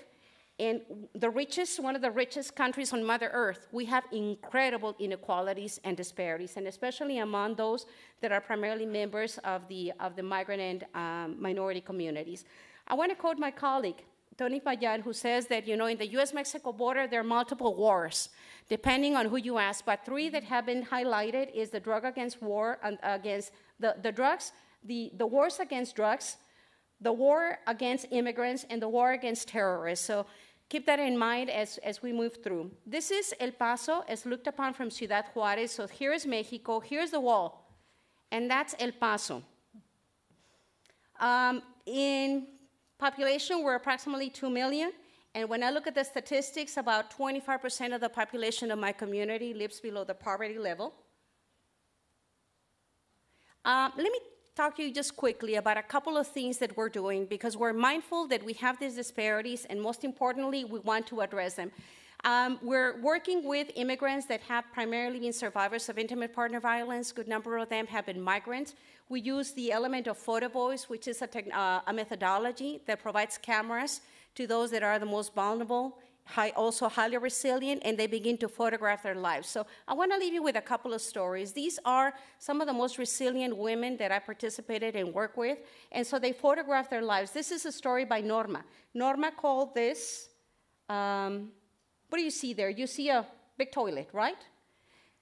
in the richest, one of the richest countries on Mother Earth, we have incredible inequalities and disparities, and especially among those that are primarily members of the, of the migrant and um, minority communities. I want to quote my colleague, Tony Payan, who says that, you know, in the U S Mexico border, there are multiple wars, depending on who you ask, but three that have been highlighted is the drug against war, and against the, the drugs, the, the wars against drugs, the war against immigrants, and the war against terrorists. So keep that in mind as, as we move through. This is El Paso, as looked upon from Ciudad Juárez. So here is Mexico, here's the wall, and that's El Paso. Um, in population, we're approximately two million, and when I look at the statistics, about twenty-five percent of the population of my community lives below the poverty level. Um, let me talk to you just quickly about a couple of things that we're doing, because we're mindful that we have these disparities, and most importantly, we want to address them. Um, we're working with immigrants that have primarily been survivors of intimate partner violence. A good number of them have been migrants. We use the element of photo voice, which is a, tech, uh, a methodology that provides cameras to those that are the most vulnerable, high, also highly resilient, and they begin to photograph their lives. So I want to leave you with a couple of stories. These are some of the most resilient women that I participated and worked with, and so they photograph their lives. This is a story by Norma. Norma called this, um, what do you see there? You see a big toilet, right?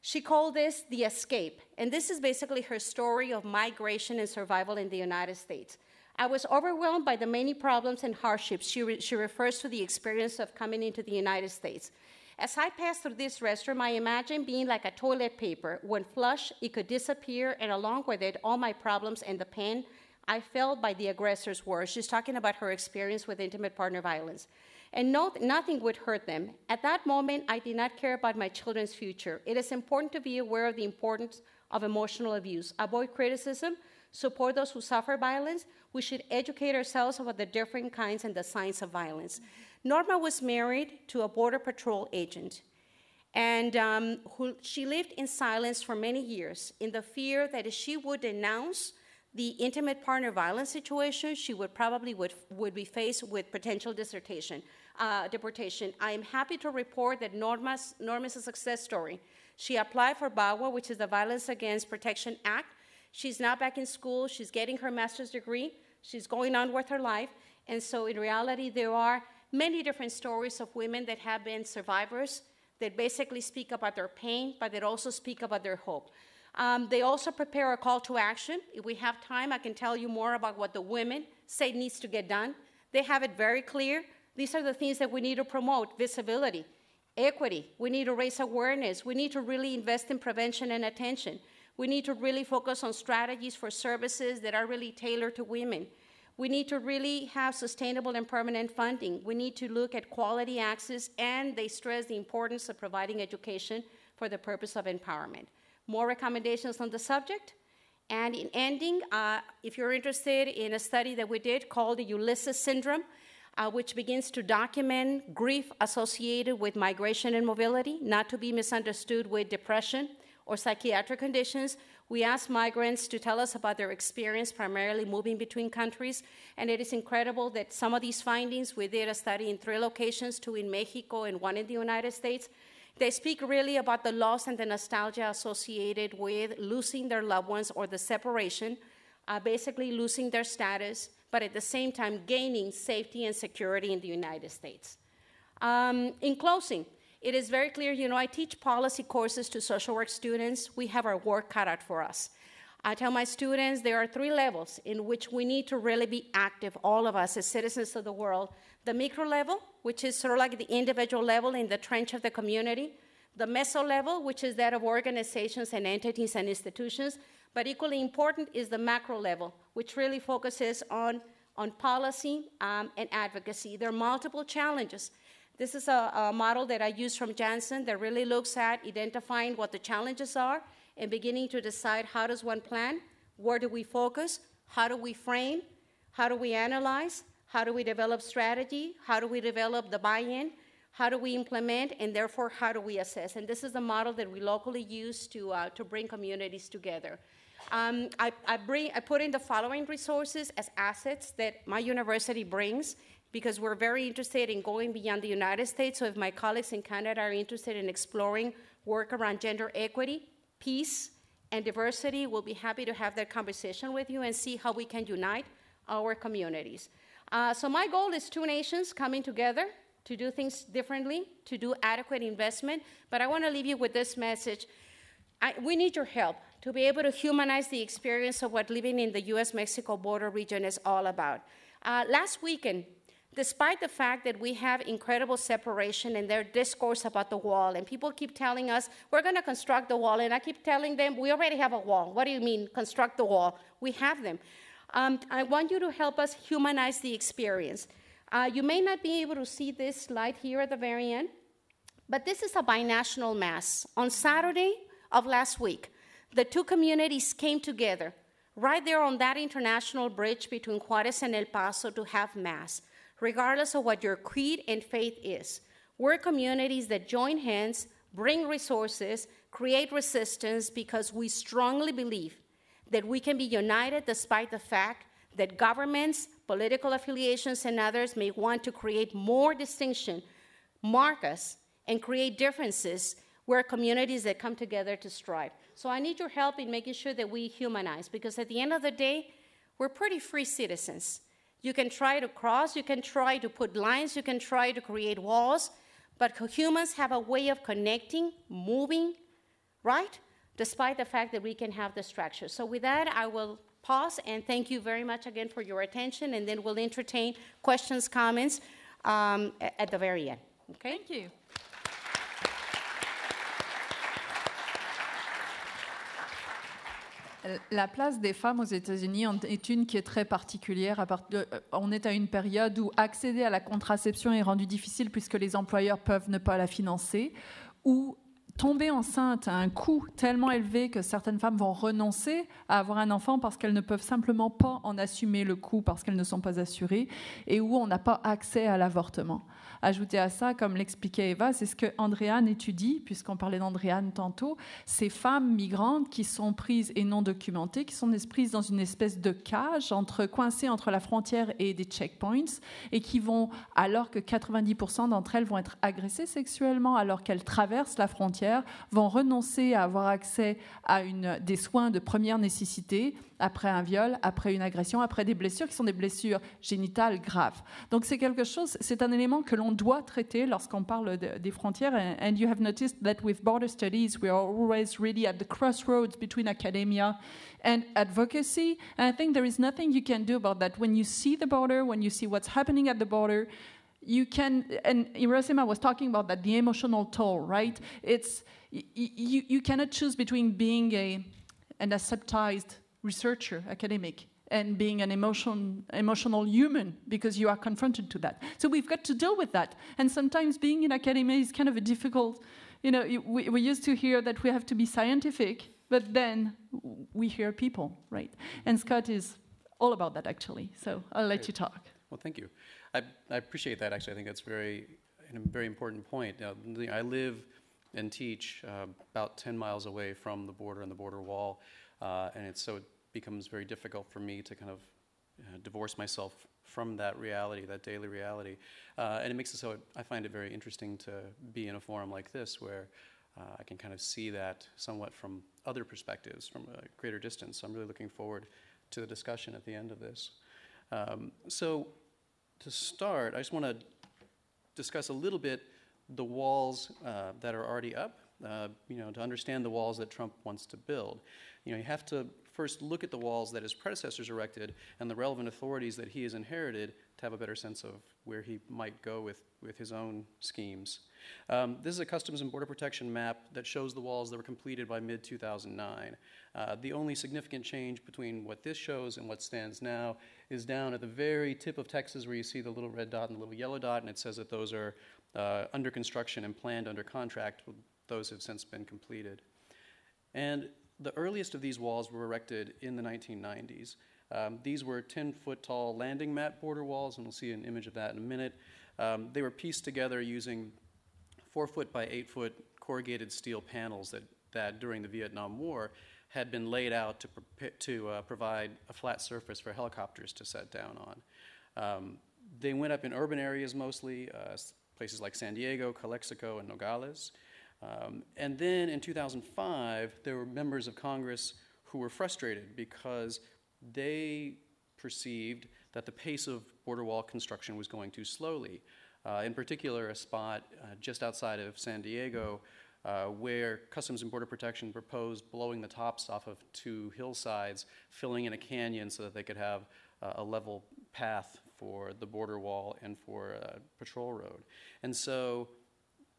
She called this the escape, and this is basically her story of migration and survival in the United States. I was overwhelmed by the many problems and hardships. She, re she refers to the experience of coming into the United States. As I passed through this restroom, I imagined being like a toilet paper. When flush, it could disappear, and along with it, all my problems and the pain I felt by the aggressors were. She's talking about her experience with intimate partner violence. And no, nothing would hurt them. At that moment, I did not care about my children's future. It is important to be aware of the importance of emotional abuse. Avoid criticism. Support those who suffer violence. We should educate ourselves about the different kinds and the signs of violence. Mm-hmm. Norma was married to a Border Patrol agent, and um, who, she lived in silence for many years in the fear that if she would denounce the intimate partner violence situation, she would probably would, would be faced with potential dissertation, uh, deportation. I am happy to report that Norma's, Norma is a success story. She applied for BAWA, which is the Violence Against Protection Act. She's now back in school, she's getting her master's degree, she's going on with her life, and so in reality there are many different stories of women that have been survivors that basically speak about their pain, but that also speak about their hope. Um, they also prepare a call to action. If we have time, I can tell you more about what the women say needs to get done. They have it very clear. These are the things that we need to promote: visibility, equity, we need to raise awareness, we need to really invest in prevention and attention. We need to really focus on strategies for services that are really tailored to women. We need to really have sustainable and permanent funding. We need to look at quality access, and they stress the importance of providing education for the purpose of empowerment. More recommendations on the subject. And in ending, uh, if you're interested in a study that we did called the Ulysses Syndrome, Uh, which begins to document grief associated with migration and mobility, not to be misunderstood with depression or psychiatric conditions. We ask migrants to tell us about their experience, primarily moving between countries, and it is incredible that some of these findings, we did a study in three locations, two in Mexico and one in the United States. They speak really about the loss and the nostalgia associated with losing their loved ones or the separation, uh, basically losing their status, but at the same time gaining safety and security in the United States. Um, in closing, it is very clear, you know, I teach policy courses to social work students. We have our work cut out for us. I tell my students there are three levels in which we need to really be active, all of us as citizens of the world. The micro level, which is sort of like the individual level in the trench of the community. The meso level, which is that of organizations and entities and institutions. But equally important is the macro level, which really focuses on, on policy um, and advocacy. There are multiple challenges. This is a, a model that I use from Janssen that really looks at identifying what the challenges are and beginning to decide how does one plan, where do we focus, how do we frame, how do we analyze, how do we develop strategy, how do we develop the buy-in, how do we implement, and therefore how do we assess. And this is the model that we locally use to, uh, to bring communities together. Um, I, I, bring, I put in the following resources as assets that my university brings, because we're very interested in going beyond the United States. So if my colleagues in Canada are interested in exploring work around gender equity, peace, and diversity, we'll be happy to have that conversation with you and see how we can unite our communities. Uh, so my goal is two nations coming together to do things differently, to do adequate investment. But I want to leave you with this message. I, we need your help to be able to humanize the experience of what living in the U S Mexico border region is all about. Uh, last weekend, despite the fact that we have incredible separation and their discourse about the wall, and people keep telling us, we're going to construct the wall, and I keep telling them, we already have a wall. What do you mean, construct the wall? We have them. Um, I want you to help us humanize the experience. Uh, you may not be able to see this slide here at the very end, but this is a binational mass. On Saturday of last week, the two communities came together right there on that international bridge between Juárez and El Paso to have mass. Regardless of what your creed and faith is, we're communities that join hands, bring resources, create resistance, because we strongly believe that we can be united despite the fact that governments, political affiliations, and others may want to create more distinction, mark us, and create differences. We're communities that come together to strive. So I need your help in making sure that we humanize, because at the end of the day, we're pretty free citizens. You can try to cross, you can try to put lines, you can try to create walls, but humans have a way of connecting, moving, right? Despite the fact that we can have the structure. So with that, I will pause and thank you very much again for your attention, and then we'll entertain questions, comments um, at the very end, okay? Thank you. La place des femmes aux États-Unis est une qui est très particulière. On est à une période où accéder à la contraception est rendu difficile puisque les employeurs peuvent ne pas la financer, ou tomber enceinte à un coût tellement élevé que certaines femmes vont renoncer à avoir un enfant parce qu'elles ne peuvent simplement pas en assumer le coût parce qu'elles ne sont pas assurées, et où on n'a pas accès à l'avortement. Ajouté à ça, comme l'expliquait Eva, c'est ce que Andréanne étudie, puisqu'on parlait d'Andréanne tantôt, ces femmes migrantes qui sont prises et non documentées, qui sont prises dans une espèce de cage, entre, coincées entre la frontière et des checkpoints, et qui vont, alors que quatre-vingt-dix pour cent d'entre elles vont être agressées sexuellement, alors qu'elles traversent la frontière, vont renoncer à avoir accès à une, des soins de première nécessité, après un viol, après une agression, après des blessures qui sont des blessures génitales graves. Donc c'est quelque chose, c'est un élément que l'on doit traiter lorsqu'on parle de, des frontières. And, and you have noticed that with border studies, we are always really at the crossroads between academia and advocacy. And I think there is nothing you can do about that. When you see the border, when you see what's happening at the border, you can, and Irasema was talking about that, the emotional toll, right? It's, you, you cannot choose between being a, an aseptized researcher, academic, and being an emotion, emotional human, because you are confronted to that. So we've got to deal with that. And sometimes being in academia is kind of a difficult, you know, we, we used to hear that we have to be scientific, but then we hear people, right? And Scott is all about that, actually. So I'll let Great. You talk. Well, thank you. I, I appreciate that, actually. I think that's very, a very important point. Now, I live and teach uh, about ten miles away from the border and the border wall, uh, and it's so... becomes very difficult for me to kind of uh, divorce myself from that reality, that daily reality. Uh, and it makes it so it, I find it very interesting to be in a forum like this where uh, I can kind of see that somewhat from other perspectives, from a greater distance. So I'm really looking forward to the discussion at the end of this. Um, so to start, I just want to discuss a little bit the walls uh, that are already up, uh, you know, to understand the walls that Trump wants to build. You know, you have to first look at the walls that his predecessors erected and the relevant authorities that he has inherited to have a better sense of where he might go with, with his own schemes. Um, this is a Customs and Border Protection map that shows the walls that were completed by mid two thousand nine. Uh, the only significant change between what this shows and what stands now is down at the very tip of Texas where you see the little red dot and the little yellow dot, and it says that those are uh, under construction and planned under contract. Those have since been completed. And the earliest of these walls were erected in the nineteen nineties. Um, these were ten foot tall landing mat border walls, and we'll see an image of that in a minute. Um, they were pieced together using four foot by eight foot corrugated steel panels that, that during the Vietnam War had been laid out to, to uh, provide a flat surface for helicopters to set down on. Um, they went up in urban areas mostly, uh, places like San Diego, Calexico, and Nogales. Um, and then in two thousand five, there were members of Congress who were frustrated because they perceived that the pace of border wall construction was going too slowly. Uh, in particular, a spot uh, just outside of San Diego uh, where Customs and Border Protection proposed blowing the tops off of two hillsides, filling in a canyon so that they could have uh, a level path for the border wall and for a uh, patrol road. And so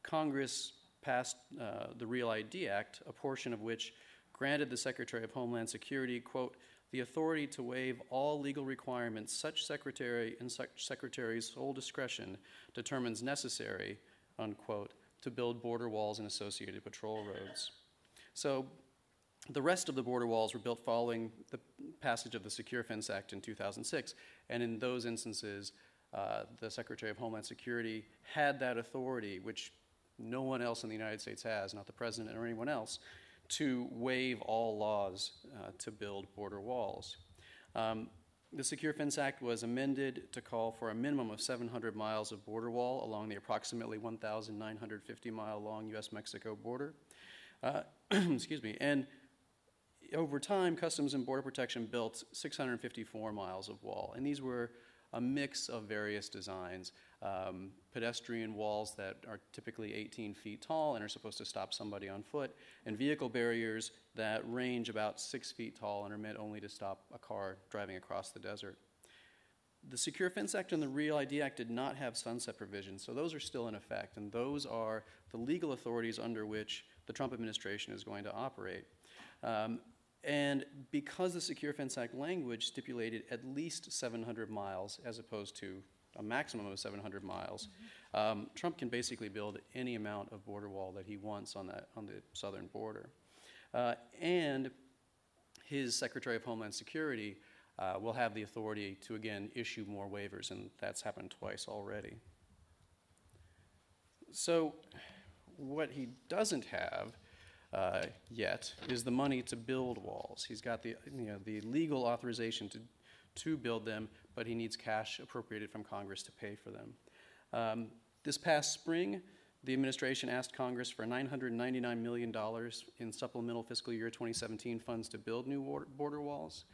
Congress passed uh, the Real I D Act, a portion of which granted the Secretary of Homeland Security, quote, the authority to waive all legal requirements such secretary and such secretary's sole discretion determines necessary, unquote, to build border walls and associated patrol roads. So the rest of the border walls were built following the passage of the Secure Fence Act in two thousand six, and in those instances, uh, the Secretary of Homeland Security had that authority, which no one else in the United States has, not the president or anyone else, to waive all laws uh, to build border walls. Um, the Secure Fence Act was amended to call for a minimum of seven hundred miles of border wall along the approximately one thousand nine hundred fifty mile long U S Mexico border. Uh, excuse me. And over time, Customs and Border Protection built six hundred fifty-four miles of wall, and these were a mix of various designs. Um, pedestrian walls that are typically eighteen feet tall and are supposed to stop somebody on foot, and vehicle barriers that range about six feet tall and are meant only to stop a car driving across the desert. The Secure Fence Act and the Real I D Act did not have sunset provisions, so those are still in effect, and those are the legal authorities under which the Trump administration is going to operate. Um, And because the Secure Fence Act language stipulated at least seven hundred miles as opposed to a maximum of seven hundred miles, mm-hmm. um, Trump can basically build any amount of border wall that he wants on, that, on the southern border. Uh, and his Secretary of Homeland Security uh, will have the authority to, again, issue more waivers, and that's happened twice already. So what he doesn't have Uh, yet is the money to build walls. He's got the, you know, the legal authorization to, to build them, but he needs cash appropriated from Congress to pay for them. Um, this past spring, the administration asked Congress for nine hundred ninety-nine million dollars in supplemental fiscal year twenty seventeen funds to build new border walls.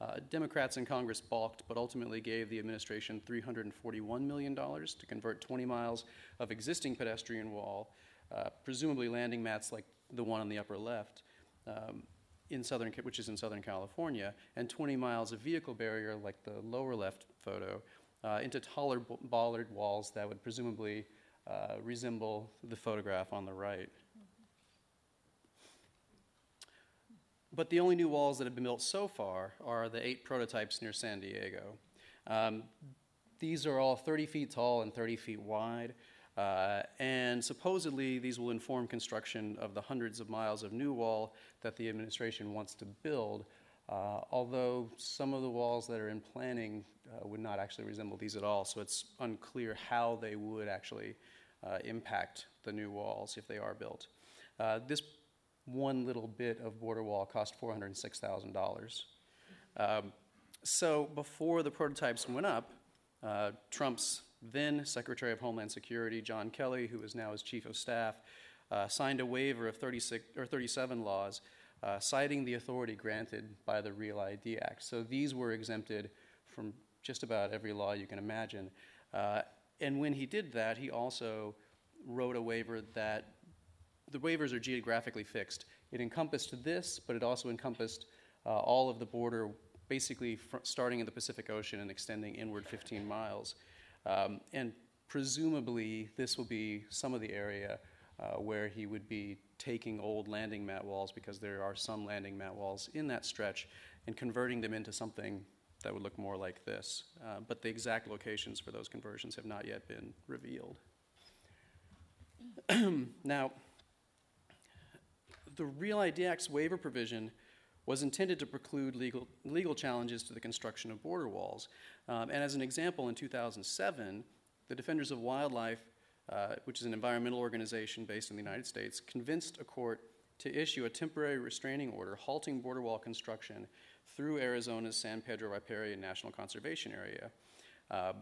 Uh, Democrats in Congress balked, but ultimately gave the administration three hundred forty-one million dollars to convert twenty miles of existing pedestrian wall, uh, presumably landing mats like the one on the upper left, um, in southern, which is in Southern California, and twenty miles of vehicle barrier, like the lower left photo, uh, into taller bollard walls that would presumably uh, resemble the photograph on the right. But the only new walls that have been built so far are the eight prototypes near San Diego. Um, these are all thirty feet tall and thirty feet wide. Uh, and supposedly, these will inform construction of the hundreds of miles of new wall that the administration wants to build, uh, although some of the walls that are in planning uh, would not actually resemble these at all, so it's unclear how they would actually uh, impact the new walls if they are built. Uh, this one little bit of border wall cost four hundred six thousand dollars. Um, so before the prototypes went up, uh, Trump's then Secretary of Homeland Security, John Kelly, who is now his chief of staff, uh, signed a waiver of thirty-six or thirty-seven laws uh, citing the authority granted by the Real I D Act. So these were exempted from just about every law you can imagine. Uh, and when he did that, he also wrote a waiver that the waivers are geographically fixed. It encompassed this, but it also encompassed uh, all of the border, basically fr starting in the Pacific Ocean and extending inward fifteen miles. Um, and presumably, this will be some of the area uh, where he would be taking old landing mat walls, because there are some landing mat walls in that stretch, and converting them into something that would look more like this. Uh, but the exact locations for those conversions have not yet been revealed. Now, the Real I D Act's waiver provision was intended to preclude legal, legal challenges to the construction of border walls. Um, and as an example, in two thousand seven, the Defenders of Wildlife, uh, which is an environmental organization based in the United States, convinced a court to issue a temporary restraining order halting border wall construction through Arizona's San Pedro Riparian National Conservation Area. Uh,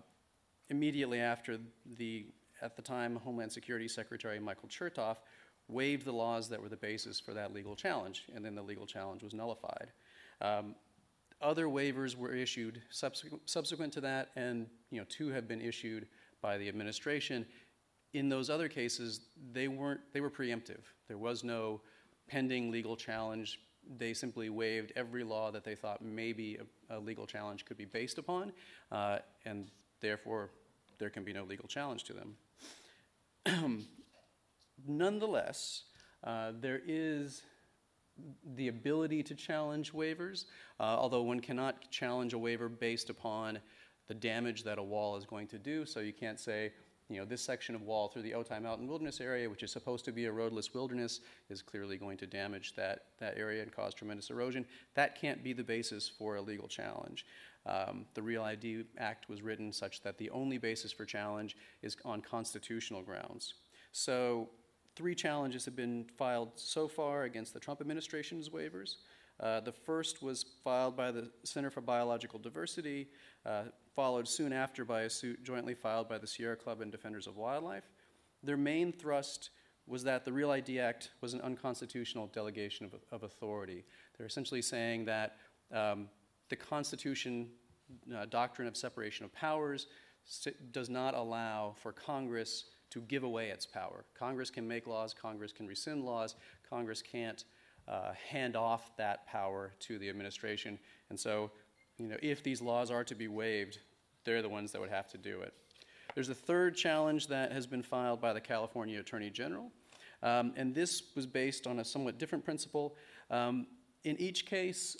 immediately after the, at the time, Homeland Security Secretary Michael Chertoff waived the laws that were the basis for that legal challenge, and then the legal challenge was nullified. Um, other waivers were issued subsequent, subsequent to that, and you know, two have been issued by the administration. In those other cases, they weren't, they were preemptive. There was no pending legal challenge. They simply waived every law that they thought maybe a, a legal challenge could be based upon, uh, and therefore there can be no legal challenge to them. Nonetheless, uh, there is the ability to challenge waivers, uh, although one cannot challenge a waiver based upon the damage that a wall is going to do. So you can't say, you know, this section of wall through the Otay Mountain Wilderness area, which is supposed to be a roadless wilderness, is clearly going to damage that, that area and cause tremendous erosion. That can't be the basis for a legal challenge. Um, the Real I D Act was written such that the only basis for challenge is on constitutional grounds. So three challenges have been filed so far against the Trump administration's waivers. Uh, the first was filed by the Center for Biological Diversity, uh, followed soon after by a suit jointly filed by the Sierra Club and Defenders of Wildlife. Their main thrust was that the Real I D Act was an unconstitutional delegation of, of authority. They're essentially saying that um, the Constitution uh, doctrine of separation of powers does not allow for Congress to give away its power. Congress can make laws, Congress can rescind laws, Congress can't uh, hand off that power to the administration. And so, you know, if these laws are to be waived, they're the ones that would have to do it. There's a third challenge that has been filed by the California Attorney General, um, and this was based on a somewhat different principle. Um, in each case,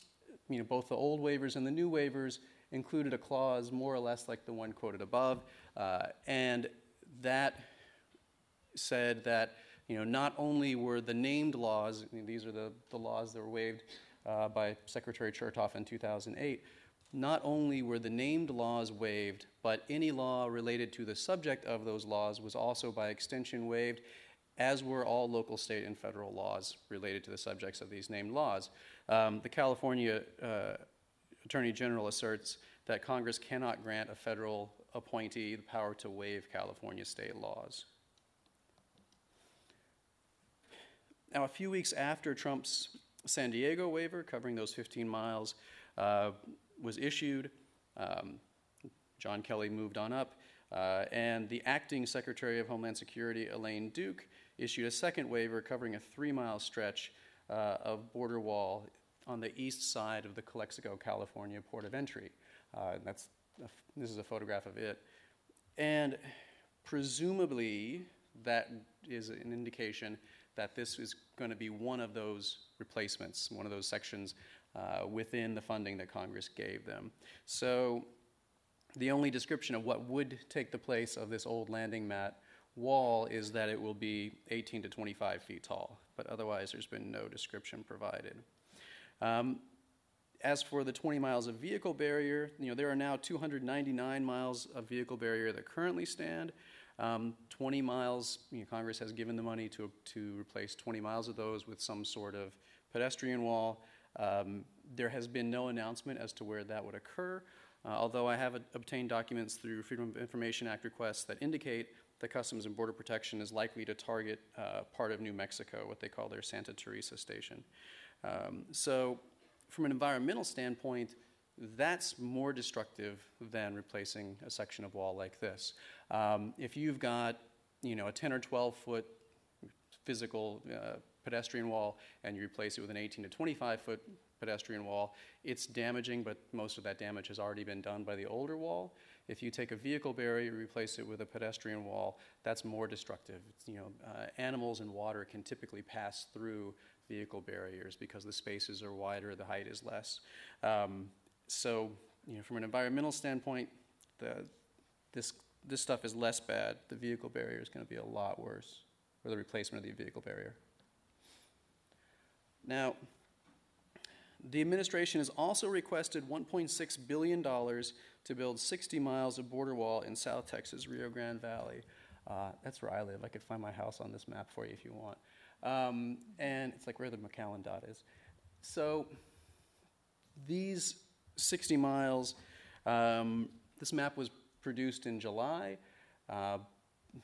you know, both the old waivers and the new waivers included a clause more or less like the one quoted above, uh, and that said that, you know, not only were the named laws, I mean, these are the, the laws that were waived uh, by Secretary Chertoff in two thousand eight, not only were the named laws waived, but any law related to the subject of those laws was also by extension waived, as were all local, state, and federal laws related to the subjects of these named laws. Um, the California uh, Attorney General asserts that Congress cannot grant a federal appointee the power to waive California state laws. Now, a few weeks after Trump's San Diego waiver, covering those fifteen miles, uh, was issued, um, John Kelly moved on up, uh, and the acting Secretary of Homeland Security, Elaine Duke, issued a second waiver covering a three-mile stretch uh, of border wall on the east side of the Calexico, California port of entry. Uh, that's a f this is a photograph of it. And presumably, that is an indication that this is going to be one of those replacements, one of those sections uh, within the funding that Congress gave them. So the only description of what would take the place of this old landing mat wall is that it will be eighteen to twenty-five feet tall, but otherwise there's been no description provided. Um, as for the twenty miles of vehicle barrier, you know, there are now two hundred ninety-nine miles of vehicle barrier that currently stand. Um, twenty miles, you know, Congress has given the money to, to replace twenty miles of those with some sort of pedestrian wall. Um, there has been no announcement as to where that would occur, uh, although I have obtained documents through Freedom of Information Act requests that indicate that Customs and Border Protection is likely to target uh, part of New Mexico, what they call their Santa Teresa station. Um, so from an environmental standpoint, that's more destructive than replacing a section of wall like this. Um, if you've got, you know, a ten or twelve foot physical uh, pedestrian wall and you replace it with an eighteen to twenty-five foot pedestrian wall, it's damaging, but most of that damage has already been done by the older wall. If you take a vehicle barrier, replace it with a pedestrian wall, that's more destructive. It's, you know, uh, animals and water can typically pass through vehicle barriers because the spaces are wider, the height is less. Um, so, you know, from an environmental standpoint, the, this this stuff is less bad. The vehicle barrier is going to be a lot worse, or the replacement of the vehicle barrier. Now, the administration has also requested one point six billion dollars to build sixty miles of border wall in South Texas, Rio Grande Valley. Uh, that's where I live. I could find my house on this map for you if you want. Um, and it's like where the McAllen dot is. So these sixty miles, um, this map was produced in July, uh,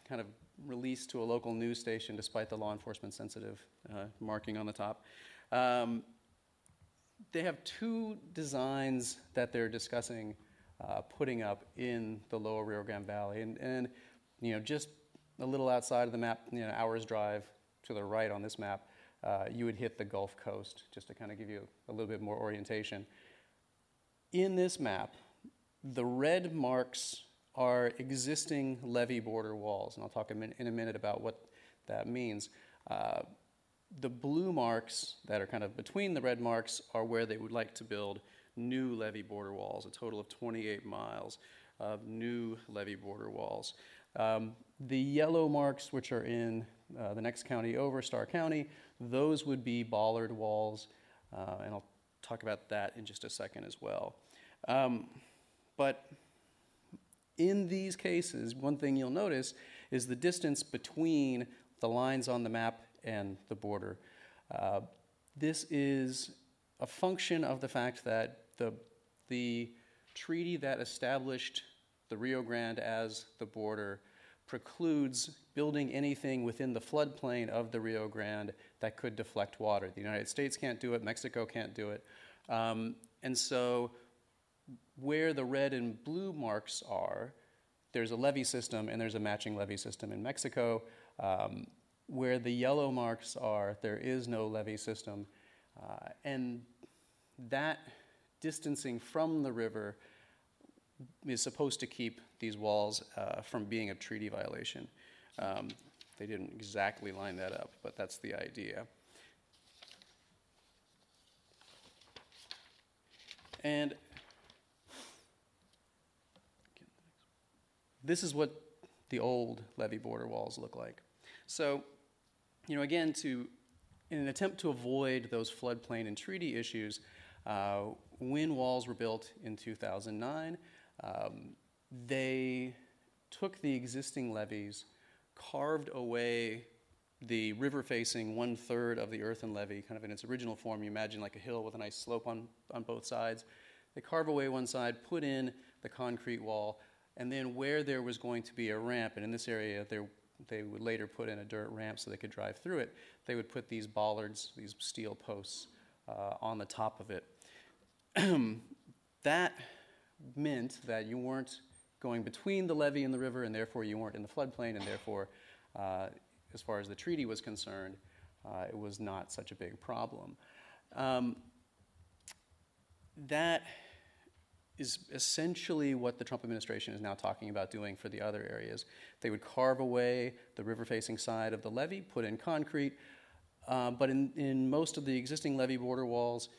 kind of released to a local news station despite the law enforcement sensitive uh, marking on the top. Um, They have two designs that they're discussing uh, putting up in the Lower Rio Grande Valley, and, and you know, just a little outside of the map, you know, hour's drive to the right on this map, uh, you would hit the Gulf Coast, just to kind of give you a little bit more orientation. In this map, the red marks are existing levee border walls, and I'll talk a min- in a minute about what that means. Uh, The blue marks that are kind of between the red marks are where they would like to build new levee border walls, a total of twenty-eight miles of new levee border walls. Um, the yellow marks, which are in uh, the next county over, Starr County, those would be bollard walls, uh, and I'll talk about that in just a second as well. Um, but in these cases, one thing you'll notice is the distance between the lines on the map and the border. Uh, this is a function of the fact that the, the treaty that established the Rio Grande as the border precludes building anything within the floodplain of the Rio Grande that could deflect water. The United States can't do it, Mexico can't do it. Um, and so where the red and blue marks are, there's a levee system and there's a matching levee system in Mexico. Um, Where the yellow marks are, there is no levee system. Uh, and that distancing from the river is supposed to keep these walls uh, from being a treaty violation. Um, they didn't exactly line that up, but that's the idea. And this is what the old levee border walls look like. So, you know, again, to, in an attempt to avoid those floodplain and treaty issues, uh, when walls were built in two thousand nine, um, they took the existing levees, carved away the river facing one-third of the earthen levee, kind of in its original form. You imagine like a hill with a nice slope on, on both sides. They carve away one side, put in the concrete wall, and then where there was going to be a ramp, and in this area there they would later put in a dirt ramp so they could drive through it, they would put these bollards, these steel posts, uh, on the top of it. That meant that you weren't going between the levee and the river, and therefore you weren't in the floodplain, and therefore, uh, as far as the treaty was concerned, uh, it was not such a big problem. Um, that is essentially what the Trump administration is now talking about doing for the other areas. They would carve away the river-facing side of the levee, put in concrete, uh, but in, in most of the existing levee border walls,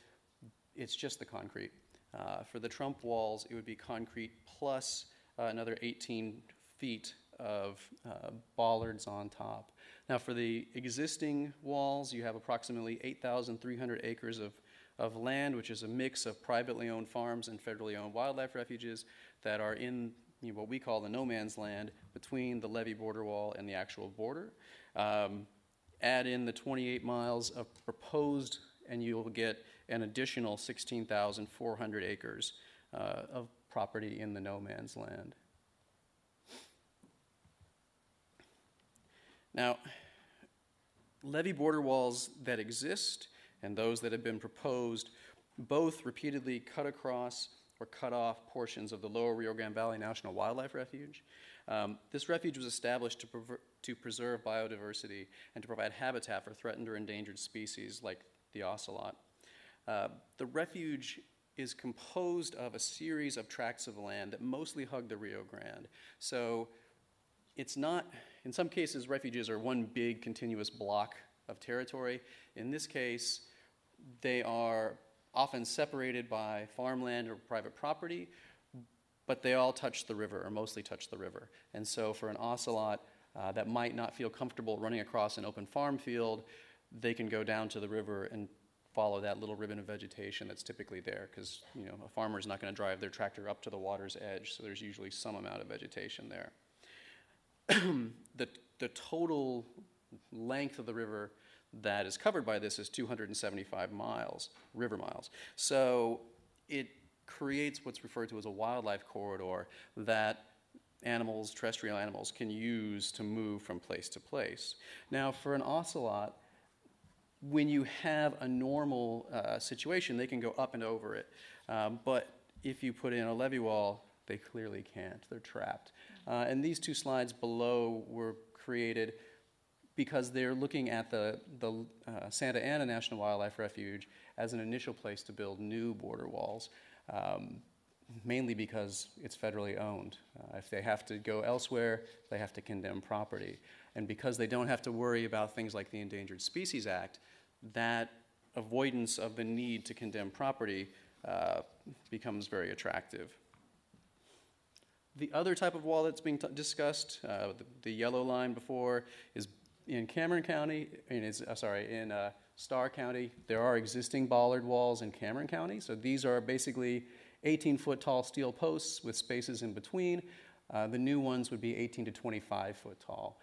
it's just the concrete. Uh, for the Trump walls, it would be concrete plus uh, another eighteen feet of uh, bollards on top. Now, for the existing walls, you have approximately eight thousand three hundred acres of of land, which is a mix of privately owned farms and federally owned wildlife refuges that are in, you know, what we call the no man's land between the levee border wall and the actual border. Um, add in the twenty-eight miles of proposed and you will get an additional sixteen thousand four hundred acres uh, of property in the no man's land. Now, levee border walls that exist and those that have been proposed both repeatedly cut across or cut off portions of the Lower Rio Grande Valley National Wildlife Refuge. Um, this refuge was established to, prever- to preserve biodiversity and to provide habitat for threatened or endangered species like the ocelot. Uh, the refuge is composed of a series of tracts of land that mostly hug the Rio Grande. So it's not, in some cases, refuges are one big continuous block of territory. In this case, they are often separated by farmland or private property, but they all touch the river, or mostly touch the river. And so for an ocelot uh, that might not feel comfortable running across an open farm field, they can go down to the river and follow that little ribbon of vegetation that's typically there, because you know a farmer is not going to drive their tractor up to the water's edge, so there's usually some amount of vegetation there. the, the total length of the river that is covered by this is two hundred seventy-five miles, river miles. So it creates what's referred to as a wildlife corridor that animals, terrestrial animals, can use to move from place to place. Now, for an ocelot, when you have a normal uh, situation, they can go up and over it. Um, but if you put in a levee wall, they clearly can't. They're trapped. Uh, and these two slides below were created because they're looking at the, the uh, Santa Ana National Wildlife Refuge as an initial place to build new border walls, um, mainly because it's federally owned. Uh, if they have to go elsewhere, they have to condemn property. And because they don't have to worry about things like the Endangered Species Act, that avoidance of the need to condemn property uh, becomes very attractive. The other type of wall that's being t- discussed, uh, the, the yellow line before, is in Cameron County, and is, uh, sorry, in uh, Starr County. There are existing bollard walls in Cameron County. So these are basically eighteen-foot tall steel posts with spaces in between. Uh, the new ones would be eighteen to twenty-five-foot tall.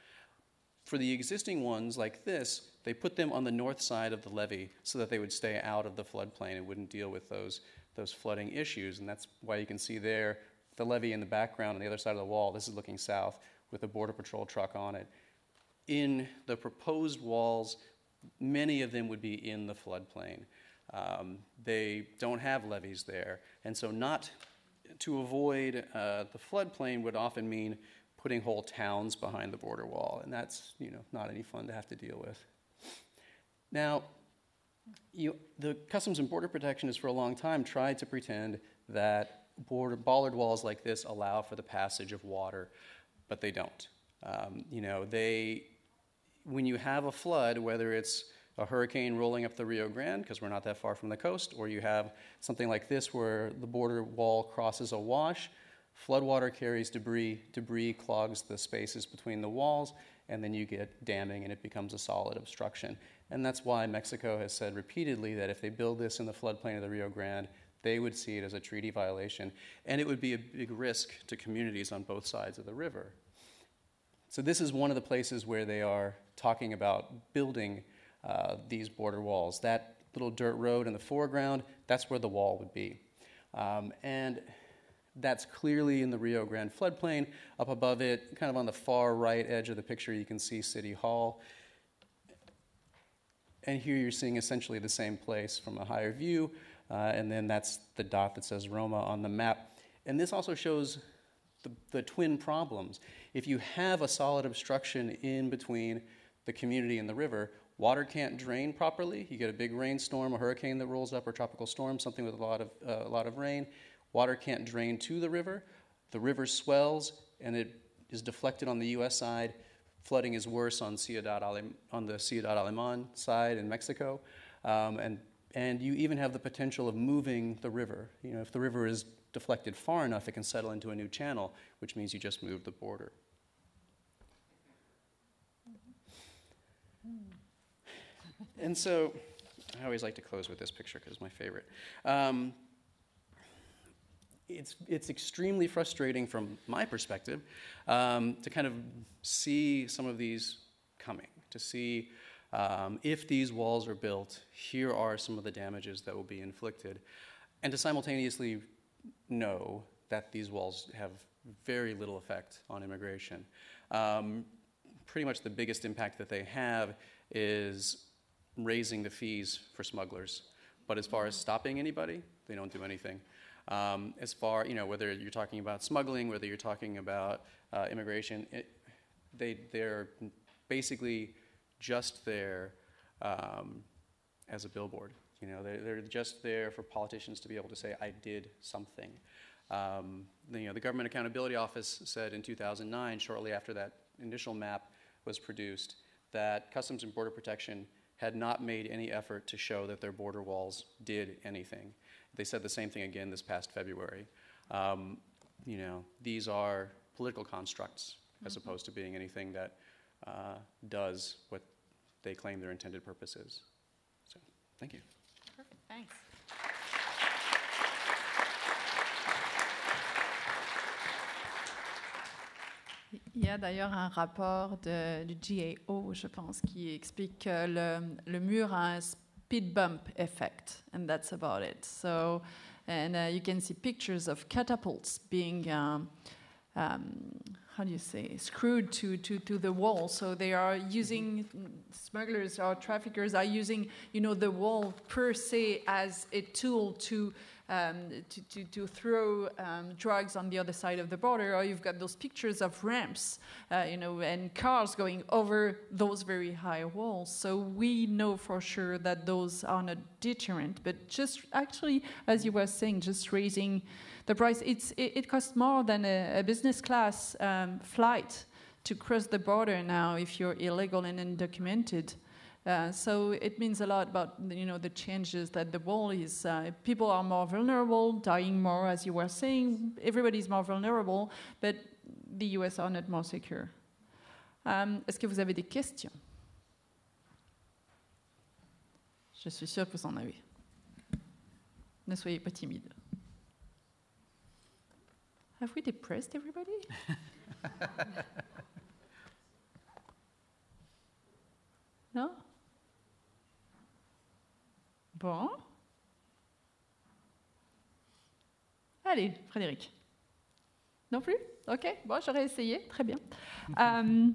For the existing ones like this, they put them on the north side of the levee so that they would stay out of the floodplain and wouldn't deal with those, those flooding issues. And that's why you can see there the levee in the background on the other side of the wall. This is looking south with a Border Patrol truck on it. In the proposed walls, many of them would be in the floodplain. Um, they don't have levees there. And so not to avoid uh, the floodplain would often mean putting whole towns behind the border wall, and that's you know not any fun to have to deal with. Now, you, the Customs and Border Protection has for a long time tried to pretend that border, bollard walls like this allow for the passage of water, but they don't. Um, you know, they when you have a flood, whether it's a hurricane rolling up the Rio Grande, because we're not that far from the coast, or you have something like this where the border wall crosses a wash, floodwater carries debris, debris clogs the spaces between the walls, and then you get damming and it becomes a solid obstruction. And that's why Mexico has said repeatedly that if they build this in the floodplain of the Rio Grande, they would see it as a treaty violation, and it would be a big risk to communities on both sides of the river. So this is one of the places where they are talking about building uh, these border walls. That little dirt road in the foreground, that's where the wall would be. Um, and that's clearly in the Rio Grande floodplain. Up above it, kind of on the far right edge of the picture, you can see City Hall. And here you're seeing essentially the same place from a higher view. Uh, and then that's the dot that says Roma on the map. And this also shows the, the twin problems. If you have a solid obstruction in between the community and the river, water can't drain properly. You get a big rainstorm, a hurricane that rolls up, or tropical storm, something with a lot of, uh, a lot of rain. Water can't drain to the river. The river swells, and it is deflected on the U S side. Flooding is worse on Ciudad Ale- on the Ciudad Aleman side in Mexico. Um, and, and you even have the potential of moving the river. You know, if the river is deflected far enough, it can settle into a new channel, which means you just moved the border. And so I always like to close with this picture because it's my favorite. Um, It's, it's extremely frustrating from my perspective um, to kind of see some of these coming, to see um, if these walls are built, here are some of the damages that will be inflicted, and to simultaneously know that these walls have very little effect on immigration. Um, pretty much the biggest impact that they have is raising the fees for smugglers. But as far as stopping anybody, they don't do anything. Um, as far, you know, whether you're talking about smuggling, whether you're talking about uh, immigration, it, they, they're basically just there um, as a billboard. You know, they're, they're just there for politicians to be able to say, I did something. Um, the, you know, the Government Accountability Office said in two thousand nine, shortly after that initial map was produced, that Customs and Border Protection had not made any effort to show that their border walls did anything. They said the same thing again this past February. Um, you know, these are political constructs mm-hmm. as opposed to being anything that uh, does what they claim their intended purpose is. So, thank you. Perfect, thanks. Il y a d'ailleurs un rapport de, du G A O, je pense, qui explique que le, le mur a un speed bump effect, and that's about it. So, and uh, you can see pictures of catapults being, um, um, how do you say, screwed to, to, to the wall. So they are using, smugglers or traffickers are using, you know, the wall per se as a tool to Um, to, to, to throw um, drugs on the other side of the border, or you've got those pictures of ramps, uh, you know, and cars going over those very high walls. So we know for sure that those are not deterrent, but just actually, as you were saying, just raising the price. It's, it, it costs more than a, a business class um, flight to cross the border now if you're illegal and undocumented. Uh, so it means a lot about, you know, the changes that the wall is. Uh, people are more vulnerable, dying more, as you were saying. Everybody's more vulnerable, but the U S are not more secure. Um, Est-ce que vous avez des questions? Je suis sûre que vous en avez. Ne soyez pas timide. Have we depressed everybody? No? Bon. Allez, Frédéric. Non plus? OK. Bon, j'aurais essayé. Très bien. Um,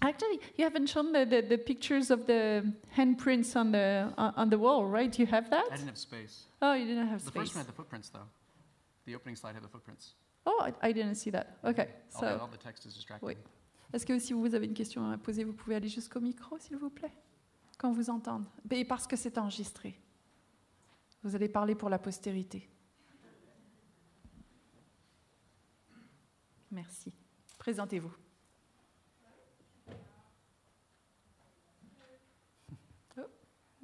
actually, you haven't shown the, the, the pictures of the handprints on the on the wall, right? You have that? I didn't have space. Oh, you didn't have space. The first one had the footprints, though. The opening slide had the footprints. Oh, I, I didn't see that. OK. So all the, all the text is distracting. Oui. Est-ce que si vous avez une question à poser, vous pouvez aller jusqu'au micro, s'il vous plaît, qu'on vous entende. Et parce que c'est enregistré. Vous allez parler pour la postérité. Merci. Présentez-vous. Oh.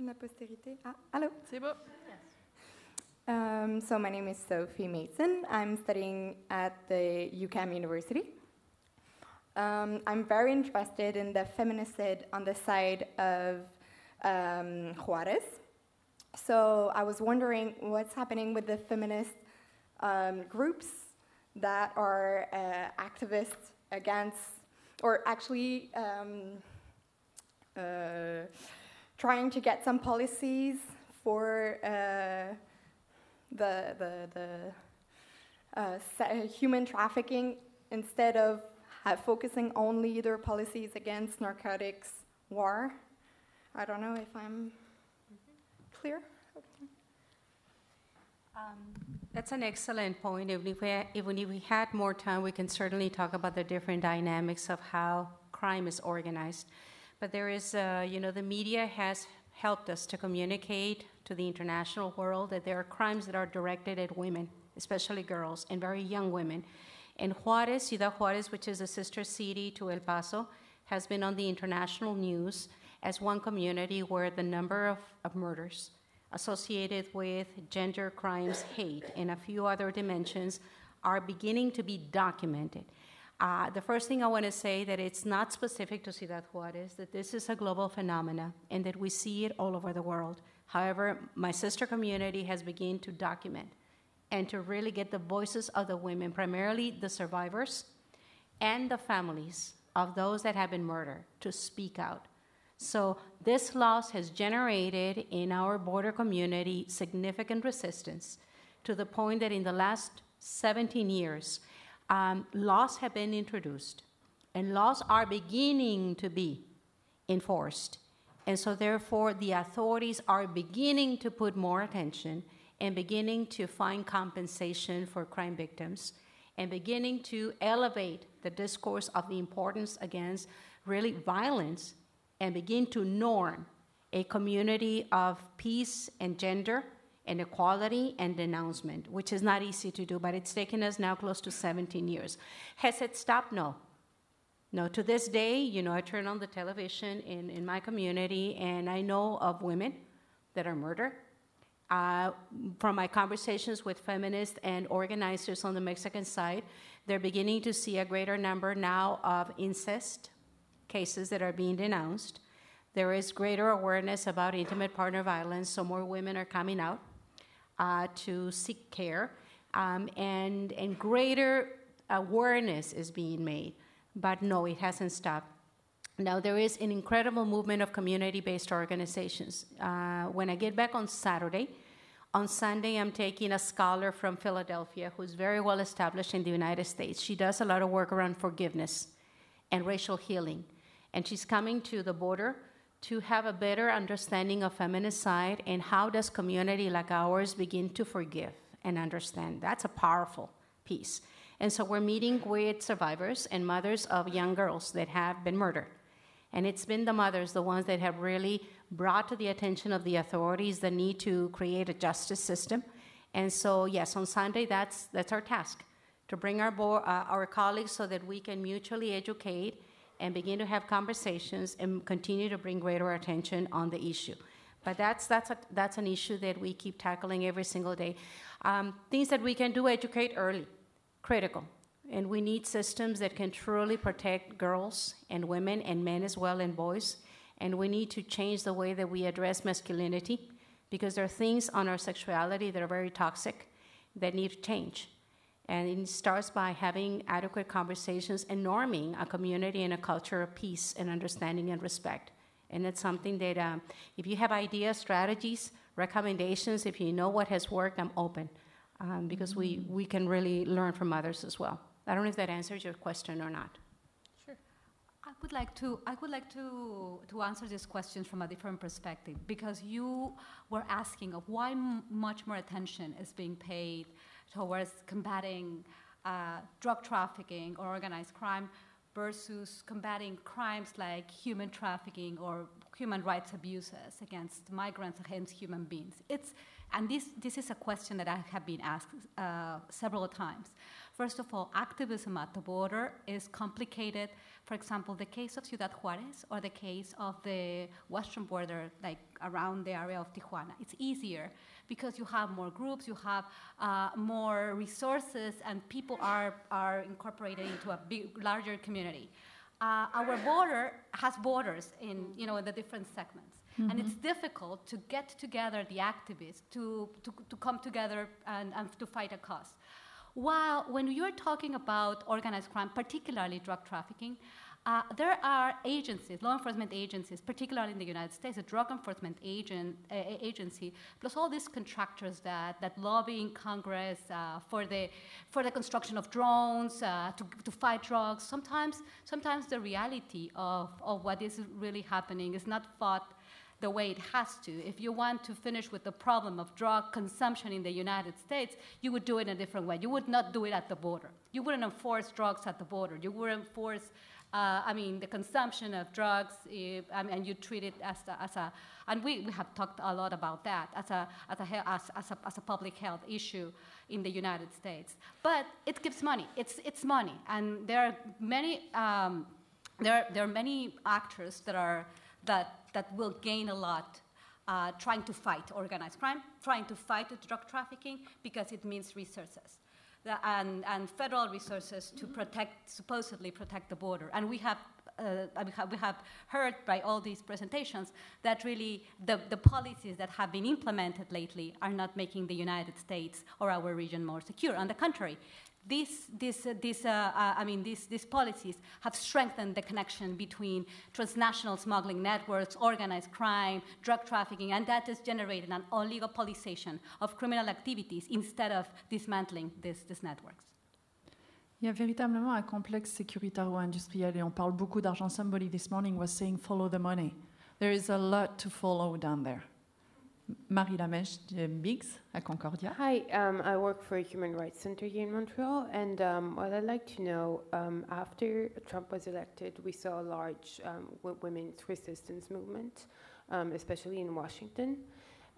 La postérité. Ah, allô. C'est beau. Um, so my name is Sophie Mason. I'm studying at the U C A M University. Um, I'm very interested in the feminicide on the side of um, Juárez. So I was wondering what's happening with the feminist um, groups that are uh, activists against, or actually um, uh, trying to get some policies for uh, the, the, the uh, human trafficking instead of Uh, focusing only their policies against narcotics war. I don't know if I'm clear. Okay. Um, that's an excellent point. If we, if we had more time, we can certainly talk about the different dynamics of how crime is organized. But there is, uh, you know, the media has helped us to communicate to the international world that there are crimes that are directed at women, especially girls and very young women. And Juárez, Ciudad Juárez, which is a sister city to El Paso, has been on the international news as one community where the number of, of murders associated with gender crimes, hate, and a few other dimensions are beginning to be documented. Uh, the first thing I want to say that it's not specific to Ciudad Juárez, that this is a global phenomena and that we see it all over the world. However, my sister community has begun to document and to really get the voices of the women, primarily the survivors and the families of those that have been murdered, to speak out. So this loss has generated in our border community significant resistance to the point that in the last seventeen years, um, laws have been introduced and laws are beginning to be enforced. And so therefore, the authorities are beginning to put more attention and beginning to find compensation for crime victims and beginning to elevate the discourse of the importance against really violence and begin to norm a community of peace and gender and equality and denouncement, which is not easy to do, but it's taken us now close to seventeen years. Has it stopped? No. No, to this day, you know, I turn on the television in, in my community and I know of women that are murdered. Uh, from my conversations with feminists and organizers on the Mexican side, they're beginning to see a greater number now of incest cases that are being denounced. There is greater awareness about intimate partner violence, so more women are coming out uh, to seek care, um, and, and greater awareness is being made. But no, it hasn't stopped. Now, there is an incredible movement of community-based organizations. Uh, when I get back on Saturday, on Sunday, I'm taking a scholar from Philadelphia who's very well established in the United States. She does a lot of work around forgiveness and racial healing. And she's coming to the border to have a better understanding of feminicide and how does community like ours begin to forgive and understand. That's a powerful piece. And so we're meeting with survivors and mothers of young girls that have been murdered. And it's been the mothers, the ones that have really brought to the attention of the authorities the need to create a justice system. And so, yes, on Sunday, that's, that's our task, to bring our, bo- uh, our colleagues so that we can mutually educate and begin to have conversations and continue to bring greater attention on the issue. But that's, that's, a, that's an issue that we keep tackling every single day. Um, things that we can do, educate early, critical. And we need systems that can truly protect girls and women and men as well and boys. And we need to change the way that we address masculinity because there are things on our sexuality that are very toxic that need to change. And it starts by having adequate conversations and norming a community and a culture of peace and understanding and respect. And it's something that um, if you have ideas, strategies, recommendations, if you know what has worked, I'm open um, because we, we can really learn from others as well. I don't know if that answers your question or not. Sure. I would like to, I would like to, to answer this question from a different perspective because you were asking of why m- much more attention is being paid towards combating uh, drug trafficking or organized crime versus combating crimes like human trafficking or human rights abuses against migrants, against human beings. It's, and this, this is a question that I have been asked uh, several times. First of all, activism at the border is complicated. For example, the case of Ciudad Juárez or the case of the western border, like around the area of Tijuana. It's easier because you have more groups, you have uh, more resources, and people are, are incorporated into a big, larger community. Uh, our border has borders in, you know, in the different segments. Mm-hmm. And it's difficult to get together the activists to, to, to come together and, and to fight a cause. While when you're talking about organized crime, particularly drug trafficking, uh, there are agencies, law enforcement agencies, particularly in the United States, a drug enforcement agent, uh, agency, plus all these contractors that, that lobby in Congress uh, for, the, for the construction of drones, uh, to, to fight drugs. Sometimes, sometimes the reality of, of what is really happening is not fought the way it has to. If you want to finish with the problem of drug consumption in the United States, you would do it in a different way. You would not do it at the border. You wouldn't enforce drugs at the border. You wouldn't enforce, uh, I mean, the consumption of drugs, if, I mean, and you treat it as a, as a and we, we have talked a lot about that, as a, as a, as, as a, as a public health issue in the United States. But it gives money, it's, it's money. And there are many, um, there, there are many actors that are, that that will gain a lot uh, trying to fight organized crime, trying to fight drug trafficking, because it means resources the, and, and federal resources to protect, supposedly protect the border. And we have, uh, we have, we have heard by all these presentations that really the, the policies that have been implemented lately are not making the United States or our region more secure. On the contrary, These, these, uh, these, uh, uh, I mean, these, these policies have strengthened the connection between transnational smuggling networks, organized crime, drug trafficking, and that has generated an oligopolization of criminal activities instead of dismantling these, these networks. Il y a véritablement un complexe sécuritaire ou industriel, et on parle beaucoup d'argent symbolique. This morning was saying follow the money. there is a lot to follow down there. Marie Lameche Biggs at Concordia. Hi, um, I work for a human rights center here in Montreal, and um, what I'd like to know, um, after Trump was elected, we saw a large um, women's resistance movement, um, especially in Washington.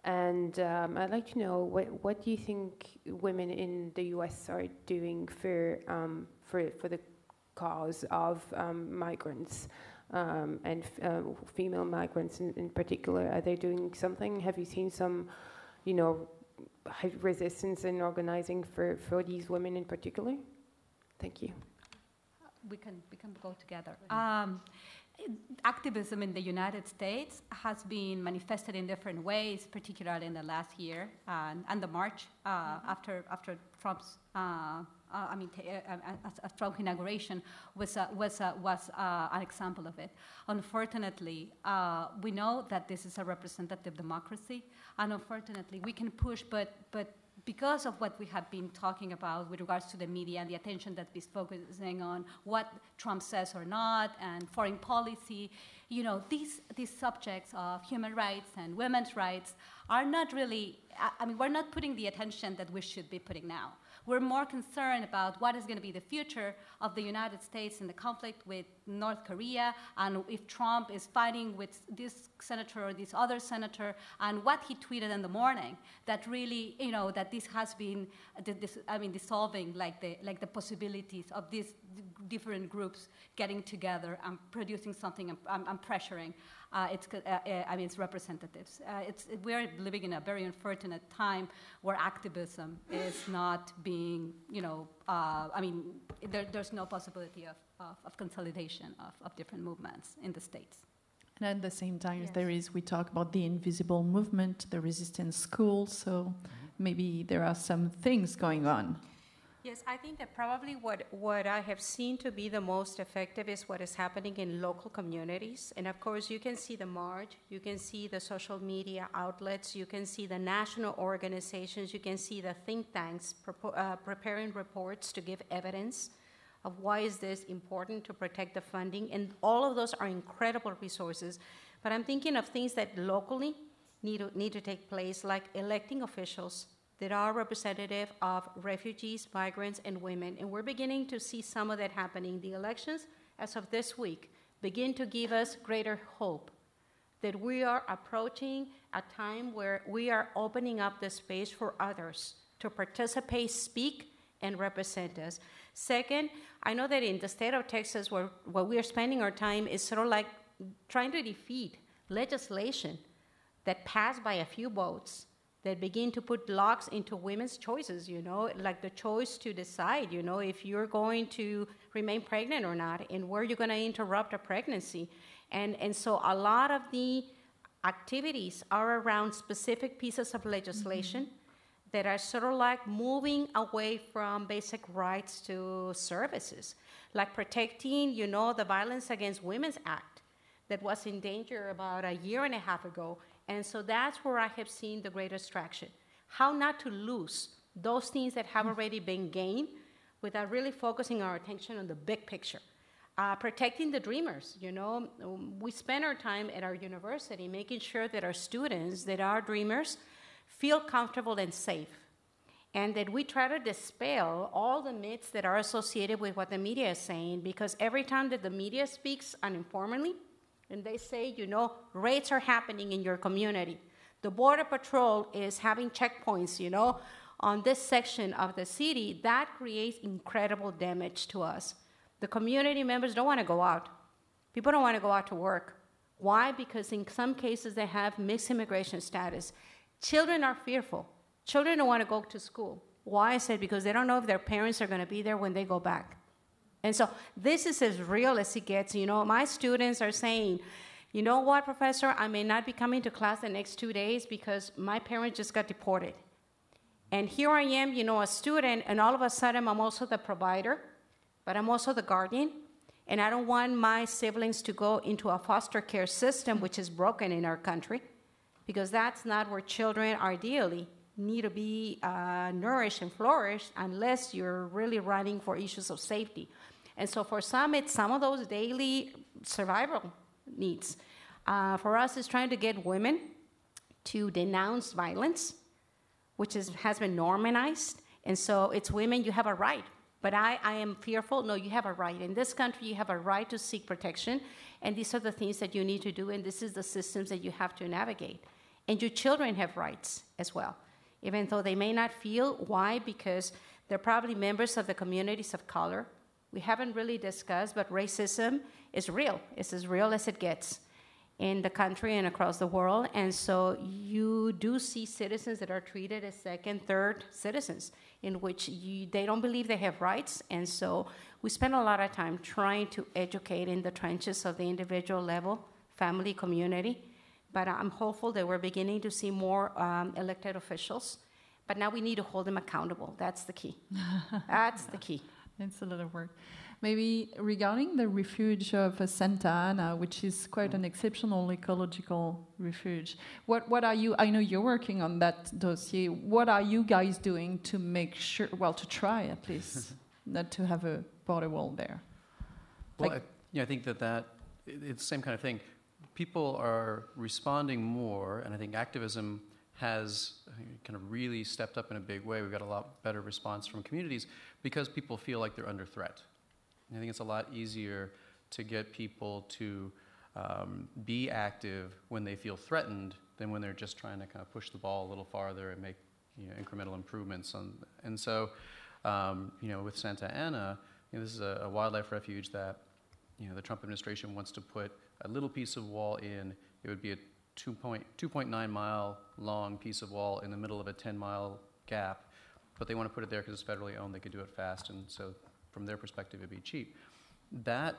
And um, I'd like to know, what, what do you think women in the U S are doing for, um, for, for the cause of um, migrants? Um, and f uh, female migrants in, in particular, are they doing something? Have you seen some, you know, resistance in organizing for, for these women in particular? Thank you. We can, we can go together. Um, activism in the United States has been manifested in different ways, particularly in the last year and, and the March uh, mm-hmm. after, after Trump's uh, Uh, I mean, t uh, a, a Trump inauguration was, uh, was, uh, was uh, an example of it. Unfortunately, uh, we know that this is a representative democracy, and unfortunately, we can push, but, but because of what we have been talking about with regards to the media and the attention that is focusing on what Trump says or not, and foreign policy, you know, these, these subjects of human rights and women's rights are not really, I, I mean, we're not putting the attention that we should be putting now. We're more concerned about what is going to be the future of the United States in the conflict with North Korea, and if Trump is fighting with this senator or this other senator, and what he tweeted in the morning, that really, you know, that this has been, this, I mean, dissolving like the, like the possibilities of these different groups getting together and producing something and, and, and pressuring Uh, it's, uh, uh, I mean, it's representatives. Uh, it's, it, we're living in a very unfortunate time where activism is not being, you know, uh, I mean, there, there's no possibility of, of, of consolidation of, of different movements in the States. And at the same time, yes. there is, we talk about the invisible movement, the resistance school, so maybe there are some things going on. Yes, I think that probably what, what I have seen to be the most effective is what is happening in local communities. And of course, you can see the march, you can see the social media outlets, you can see the national organizations, you can see the think tanks uh, preparing reports to give evidence of why is this important to protect the funding. And all of those are incredible resources. But I'm thinking of things that locally need to, need to take place, like electing officials that are representative of refugees, migrants, and women. And we're beginning to see some of that happening. The elections, as of this week, begin to give us greater hope that we are approaching a time where we are opening up the space for others to participate, speak, and represent us. Second, I know that in the state of Texas, where, where we are spending our time is sort of like trying to defeat legislation that passed by a few votes that begin to put locks into women's choices, you know, like the choice to decide, you know, if you're going to remain pregnant or not, and where you're going to interrupt a pregnancy. And, and so a lot of the activities are around specific pieces of legislation mm-hmm. that are sort of like moving away from basic rights to services, like protecting, you know, the Violence Against Women's Act that was in danger about a year and a half ago. And so that's where I have seen the greatest traction. How not to lose those things that have already been gained without really focusing our attention on the big picture. Uh, protecting the dreamers, you know. We spend our time at our university making sure that our students that are dreamers feel comfortable and safe. And that we try to dispel all the myths that are associated with what the media is saying, because every time that the media speaks uninformally, and they say, you know, raids are happening in your community. The Border Patrol is having checkpoints, you know, on this section of the city. That creates incredible damage to us. The community members don't want to go out. People don't want to go out to work. Why? Because in some cases they have mixed immigration status. Children are fearful. Children don't want to go to school. Why? I said because they don't know if their parents are going to be there when they go back. And so this is as real as it gets. You know, my students are saying, you know what, professor, I may not be coming to class the next two days because my parents just got deported. And here I am, you know, a student, and all of a sudden I'm also the provider, but I'm also the guardian. And I don't want my siblings to go into a foster care system, which is broken in our country, because that's not where children ideally need to be uh, nourished and flourished unless you're really running for issues of safety. And so for some, it's some of those daily survival needs. Uh, for us, it's trying to get women to denounce violence, which is, has been normalized. And so it's women, you have a right. But I, I am fearful. No, you have a right. In this country, you have a right to seek protection. And these are the things that you need to do. And this is the systems that you have to navigate. And your children have rights as well, even though they may not feel. Why? Because they're probably members of the communities of color. We haven't really discussed, but racism is real. It's as real as it gets in the country and across the world. And so you do see citizens that are treated as second, third citizens, in which you, they don't believe they have rights. And so we spend a lot of time trying to educate in the trenches of the individual level, family, community. But I'm hopeful that we're beginning to see more um, elected officials. But now we need to hold them accountable. That's the key. That's the key. It's a lot of work. Maybe regarding the refuge of uh, Santa Ana, which is quite an exceptional ecological refuge, what what are you, I know you're working on that dossier, what are you guys doing to make sure, well, to try at least, not to have a border wall there? Well, like, I, yeah, I think that, that it, it's the same kind of thing. People are responding more, and I think activism has kind of really stepped up in a big way. We've got a lot better response from communities because people feel like they're under threat. I think it's a lot easier to get people to um, be active when they feel threatened than when they're just trying to kind of push the ball a little farther and make, you know, incremental improvements. On, and so, um, you know, with Santa Ana, you know, this is a, a wildlife refuge that, you know, the Trump administration wants to put a little piece of wall in. It would be a two point nine mile long piece of wall in the middle of a ten mile gap, but they want to put it there because it's federally owned. They could do it fast, and so from their perspective, it'd be cheap. That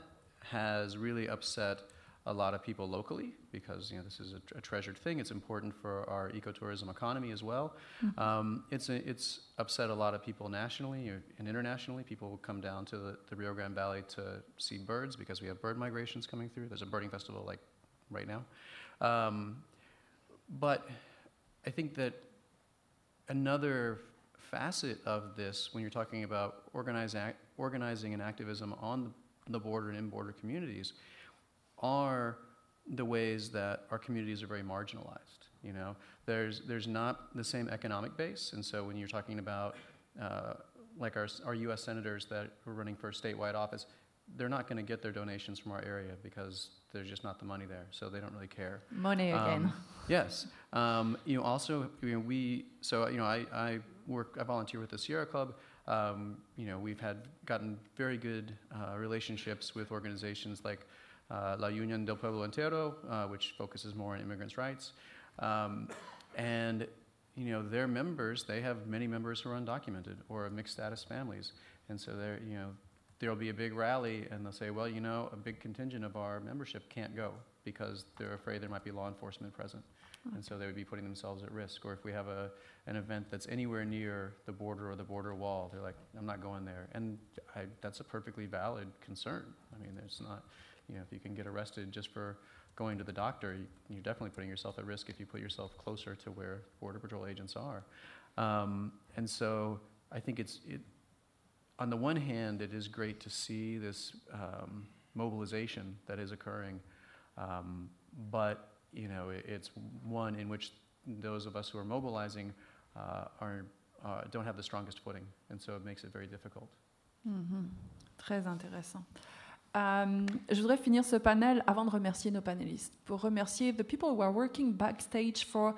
has really upset a lot of people locally because, you know, this is a, tr a treasured thing. It's important for our ecotourism economy as well. Mm-hmm. um, it's, a, it's upset a lot of people nationally and internationally. People will come down to the, the Rio Grande Valley to see birds because we have bird migrations coming through. There's a birding festival like right now. Um, but I think that another facet of this, when you're talking about organize act, organizing and activism on the, the border and in border communities, are the ways that our communities are very marginalized. You know, there's there's not the same economic base, and so when you're talking about uh, like our our U S senators that are running for statewide office, they're not going to get their donations from our area because there's just not the money there, so they don't really care. Money again. Um, yes. Um, you know, also, you know, we, so, you know, I, I work, I volunteer with the Sierra Club. Um, you know, we've had gotten very good uh, relationships with organizations like uh, La Unión del Pueblo Entero, uh, which focuses more on immigrants' rights. Um, and, you know, their members, they have many members who are undocumented or of mixed status families. And so they're, you know, there'll be a big rally, and they'll say, well, you know, a big contingent of our membership can't go because they're afraid there might be law enforcement present. Okay. And so they would be putting themselves at risk. Or if we have a, an event that's anywhere near the border or the border wall, they're like, I'm not going there. And I, that's a perfectly valid concern. I mean, there's not, you know, if you can get arrested just for going to the doctor, you, you're definitely putting yourself at risk if you put yourself closer to where Border Patrol agents are. Um, and so I think it's, it, on the one hand, it is great to see this um, mobilization that is occurring, um, but you know it, it's one in which those of us who are mobilizing uh, are, uh, don't have the strongest footing, and so it makes it very difficult. Mm-hmm. Très intéressant. Um, je voudrais finir ce panel avant de remercier nos panélistes, pour remercier the people who are working backstage for.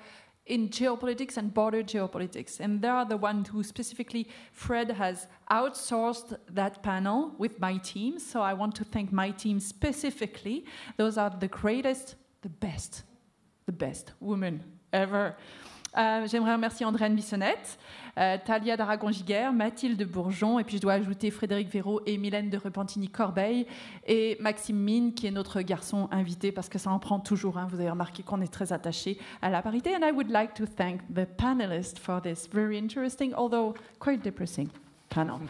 In geopolitics and border geopolitics. And they are the ones who specifically, Fred has outsourced that panel with my team. So I want to thank my team specifically. Those are the greatest, the best, the best women ever. Euh, J'aimerais remercier Andréanne Bissonnette, euh, Thalia Daragon-Giguère, Mathilde Bourgeon, et puis je dois ajouter Frédéric Véraud et Mylène de Repentigny-Corbeil, et Maxime Mine, qui est notre garçon invité, parce que ça en prend toujours. Hein, vous avez remarqué qu'on est très attachés à la parité. And I would like to thank the panelists for this very interesting, although quite depressing panel.